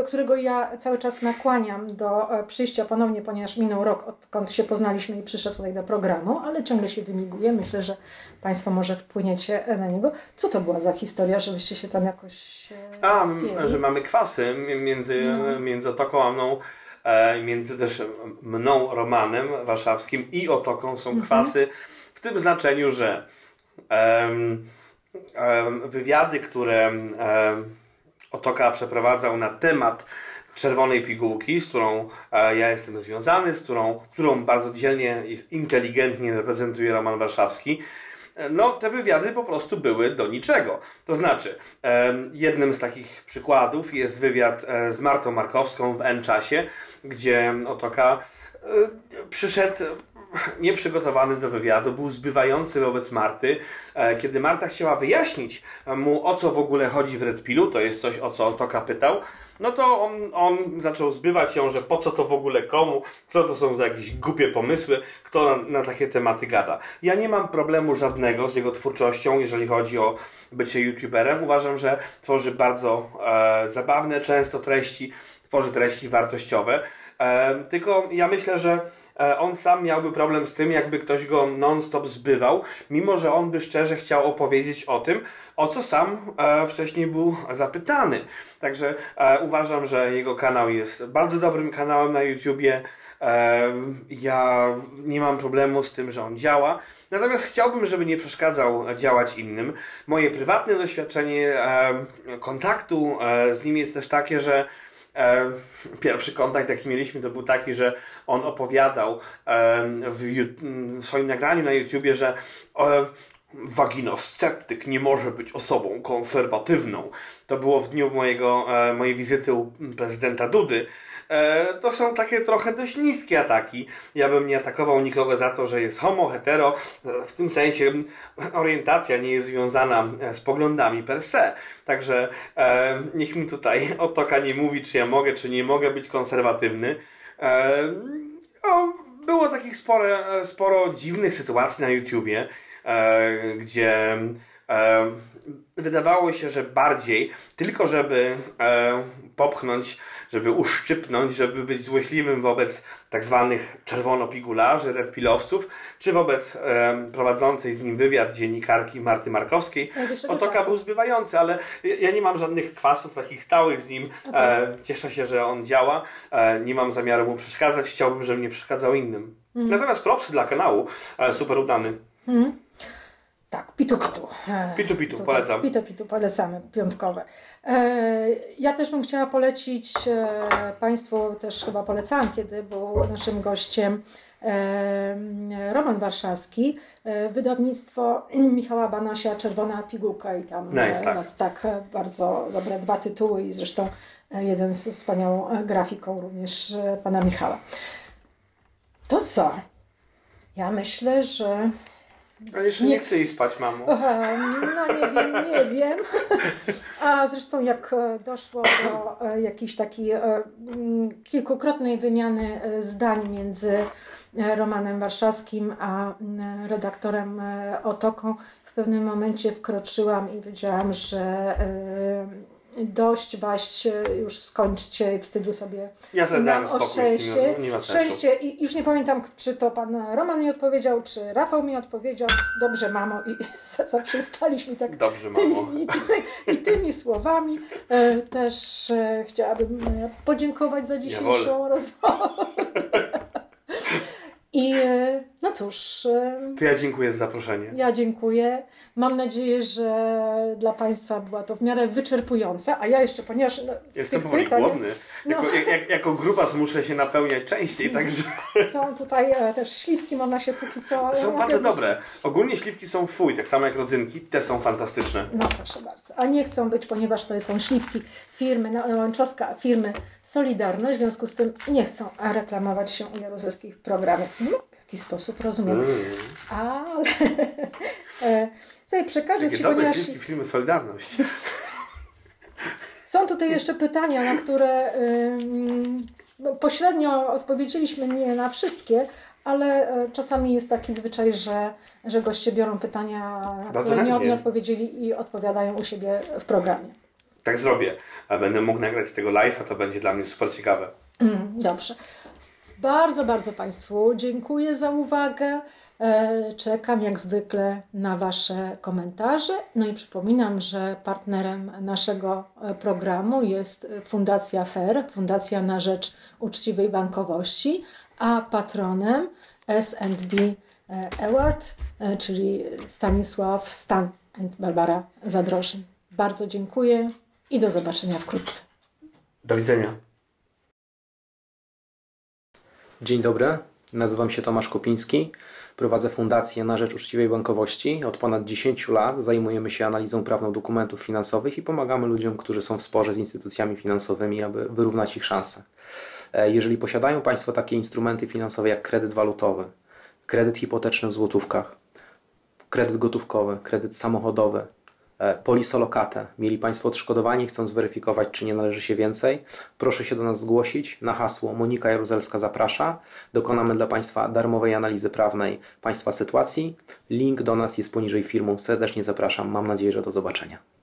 którego ja cały czas nakłaniam do przyjścia ponownie, ponieważ minął rok, odkąd się poznaliśmy i przyszedł tutaj do programu, ale ciągle się wymiguje. Myślę, że Państwo może wpłyniecie na niego. Co to była za historia, żebyście się tam jakoś spieli? Że mamy kwasy między Otoką a mną. Między też mną, Romanem Warszawskim i Otoką są kwasy w tym znaczeniu, że wywiady, które Otoka przeprowadzał na temat Czerwonej Pigułki, z którą ja jestem związany, z którą bardzo dzielnie i inteligentnie reprezentuje Roman Warszawski, no te wywiady po prostu były do niczego. To znaczy, jednym z takich przykładów jest wywiad z Martą Markowską w N-Czasie, gdzie Otoka przyszedł nieprzygotowany do wywiadu, był zbywający wobec Marty. Kiedy Marta chciała wyjaśnić mu, o co w ogóle chodzi w Red Pillu, to jest coś, o co Otoka pytał, no to on zaczął zbywać ją, że po co to w ogóle komu, co to są za jakieś głupie pomysły, kto na takie tematy gada. Ja nie mam problemu żadnego z jego twórczością, jeżeli chodzi o bycie youtuberem. Uważam, że tworzy bardzo zabawne często treści, tworzy treści wartościowe. Tylko ja myślę, że on sam miałby problem z tym, jakby ktoś go non-stop zbywał, mimo że on by szczerze chciał opowiedzieć o tym, o co sam wcześniej był zapytany. Także uważam, że jego kanał jest bardzo dobrym kanałem na YouTubie. Ja nie mam problemu z tym, że on działa. Natomiast chciałbym, żeby nie przeszkadzał działać innym. Moje prywatne doświadczenie kontaktu z nim jest też takie, że pierwszy kontakt, jaki mieliśmy, to był taki, że on opowiadał w swoim nagraniu na YouTubie, że waginosceptyk nie może być osobą konserwatywną. To było w dniu mojej wizyty u prezydenta Dudy. to są takie trochę dość niskie ataki. Ja bym nie atakował nikogo za to, że jest homo, hetero, w tym sensie orientacja nie jest związana z poglądami per se. Także niech mi tutaj Otoka nie mówi, czy ja mogę, czy nie mogę być konserwatywny. Było takich sporo dziwnych sytuacji na YouTubie, gdzie wydawało się, że bardziej tylko żeby popchnąć, żeby uszczypnąć, żeby być złośliwym wobec tak zwanych czerwonopigularzy, redpilowców, czy wobec prowadzącej z nim wywiad dziennikarki Marty Markowskiej. Otoka był zbywający, ale ja nie mam żadnych kwasów takich stałych z nim. Cieszę się, że on działa. Nie mam zamiaru mu przeszkadzać. Chciałbym, żeby nie przeszkadzał innym. Natomiast propsy dla kanału. Super udany. Tak, pitu-pitu. Pitu-pitu, polecam. Pitu-pitu, polecamy, piątkowe. Ja też bym chciała polecić, Państwu też chyba polecałam, kiedy był naszym gościem Roman Warszawski, wydawnictwo Michała Banasia, Czerwona Pigułka i tam nice, tak, bardzo dobre dwa tytuły i zresztą jeden z wspaniałą grafiką również pana Michała. To co? Ja myślę, że... Ale jeszcze nie chcę iść spać, mamo. No nie wiem. A zresztą jak doszło do jakiejś takiej kilkukrotnej wymiany zdań między Romanem Warszawskim a redaktorem Otoką, w pewnym momencie wkroczyłam i powiedziałam, że dość, waść, już skończcie, wstydu sobie. Ja zadałem spokój z tym, nie ma sensu. Szczęście i już nie pamiętam, czy to pan Roman mi odpowiedział, czy Rafał mi odpowiedział. Dobrze, mamo. I zaprzestaliśmy tak. Dobrze, mamo. I tymi słowami też chciałabym podziękować za dzisiejszą rozmowę. I no cóż. To ja dziękuję za zaproszenie. Ja dziękuję. Mam nadzieję, że dla Państwa była to w miarę wyczerpująca, a ja jeszcze, ponieważ... Jestem powoli głodny. Jako grupas muszę się napełniać częściej, także... Są tutaj też śliwki, można się póki co... Są bardzo dobre. Ogólnie śliwki są fuj, tak samo jak rodzynki. Te są fantastyczne. No proszę bardzo. A nie chcą być, ponieważ to są śliwki firmy N-Czaska, firmy Solidarność, w związku z tym nie chcą reklamować się u jaruzelskich programów. W jaki sposób, rozumiem. Ale sobie przekażę Ci, ponieważ... Jakie filmy Solidarność. Są tutaj jeszcze pytania, na które pośrednio odpowiedzieliśmy nie na wszystkie, ale czasami jest taki zwyczaj, że goście biorą pytania, na które nie odpowiedzieli i odpowiadają u siebie w programie. Tak zrobię. Będę mógł nagrać z tego live'a, to będzie dla mnie super ciekawe. Dobrze. Bardzo, bardzo Państwu dziękuję za uwagę. Czekam jak zwykle na Wasze komentarze. No i przypominam, że partnerem naszego programu jest Fundacja Fair, Fundacja na Rzecz Uczciwej Bankowości, a patronem S&B Award, czyli Stanisław, Stan i Barbara Zadrożny. Bardzo dziękuję. I do zobaczenia wkrótce. Do widzenia. Dzień dobry, nazywam się Tomasz Kopiński. Prowadzę Fundację na Rzecz Uczciwej Bankowości. Od ponad 10 lat zajmujemy się analizą prawną dokumentów finansowych i pomagamy ludziom, którzy są w sporze z instytucjami finansowymi, aby wyrównać ich szanse. Jeżeli posiadają Państwo takie instrumenty finansowe jak kredyt walutowy, kredyt hipoteczny w złotówkach, kredyt gotówkowy, kredyt samochodowy, polisolokatę. Mieli Państwo odszkodowanie, chcą zweryfikować, czy nie należy się więcej. Proszę się do nas zgłosić na hasło Monika Jaruzelska zaprasza. Dokonamy dla Państwa darmowej analizy prawnej Państwa sytuacji. Link do nas jest poniżej filmu. Serdecznie zapraszam. Mam nadzieję, że do zobaczenia.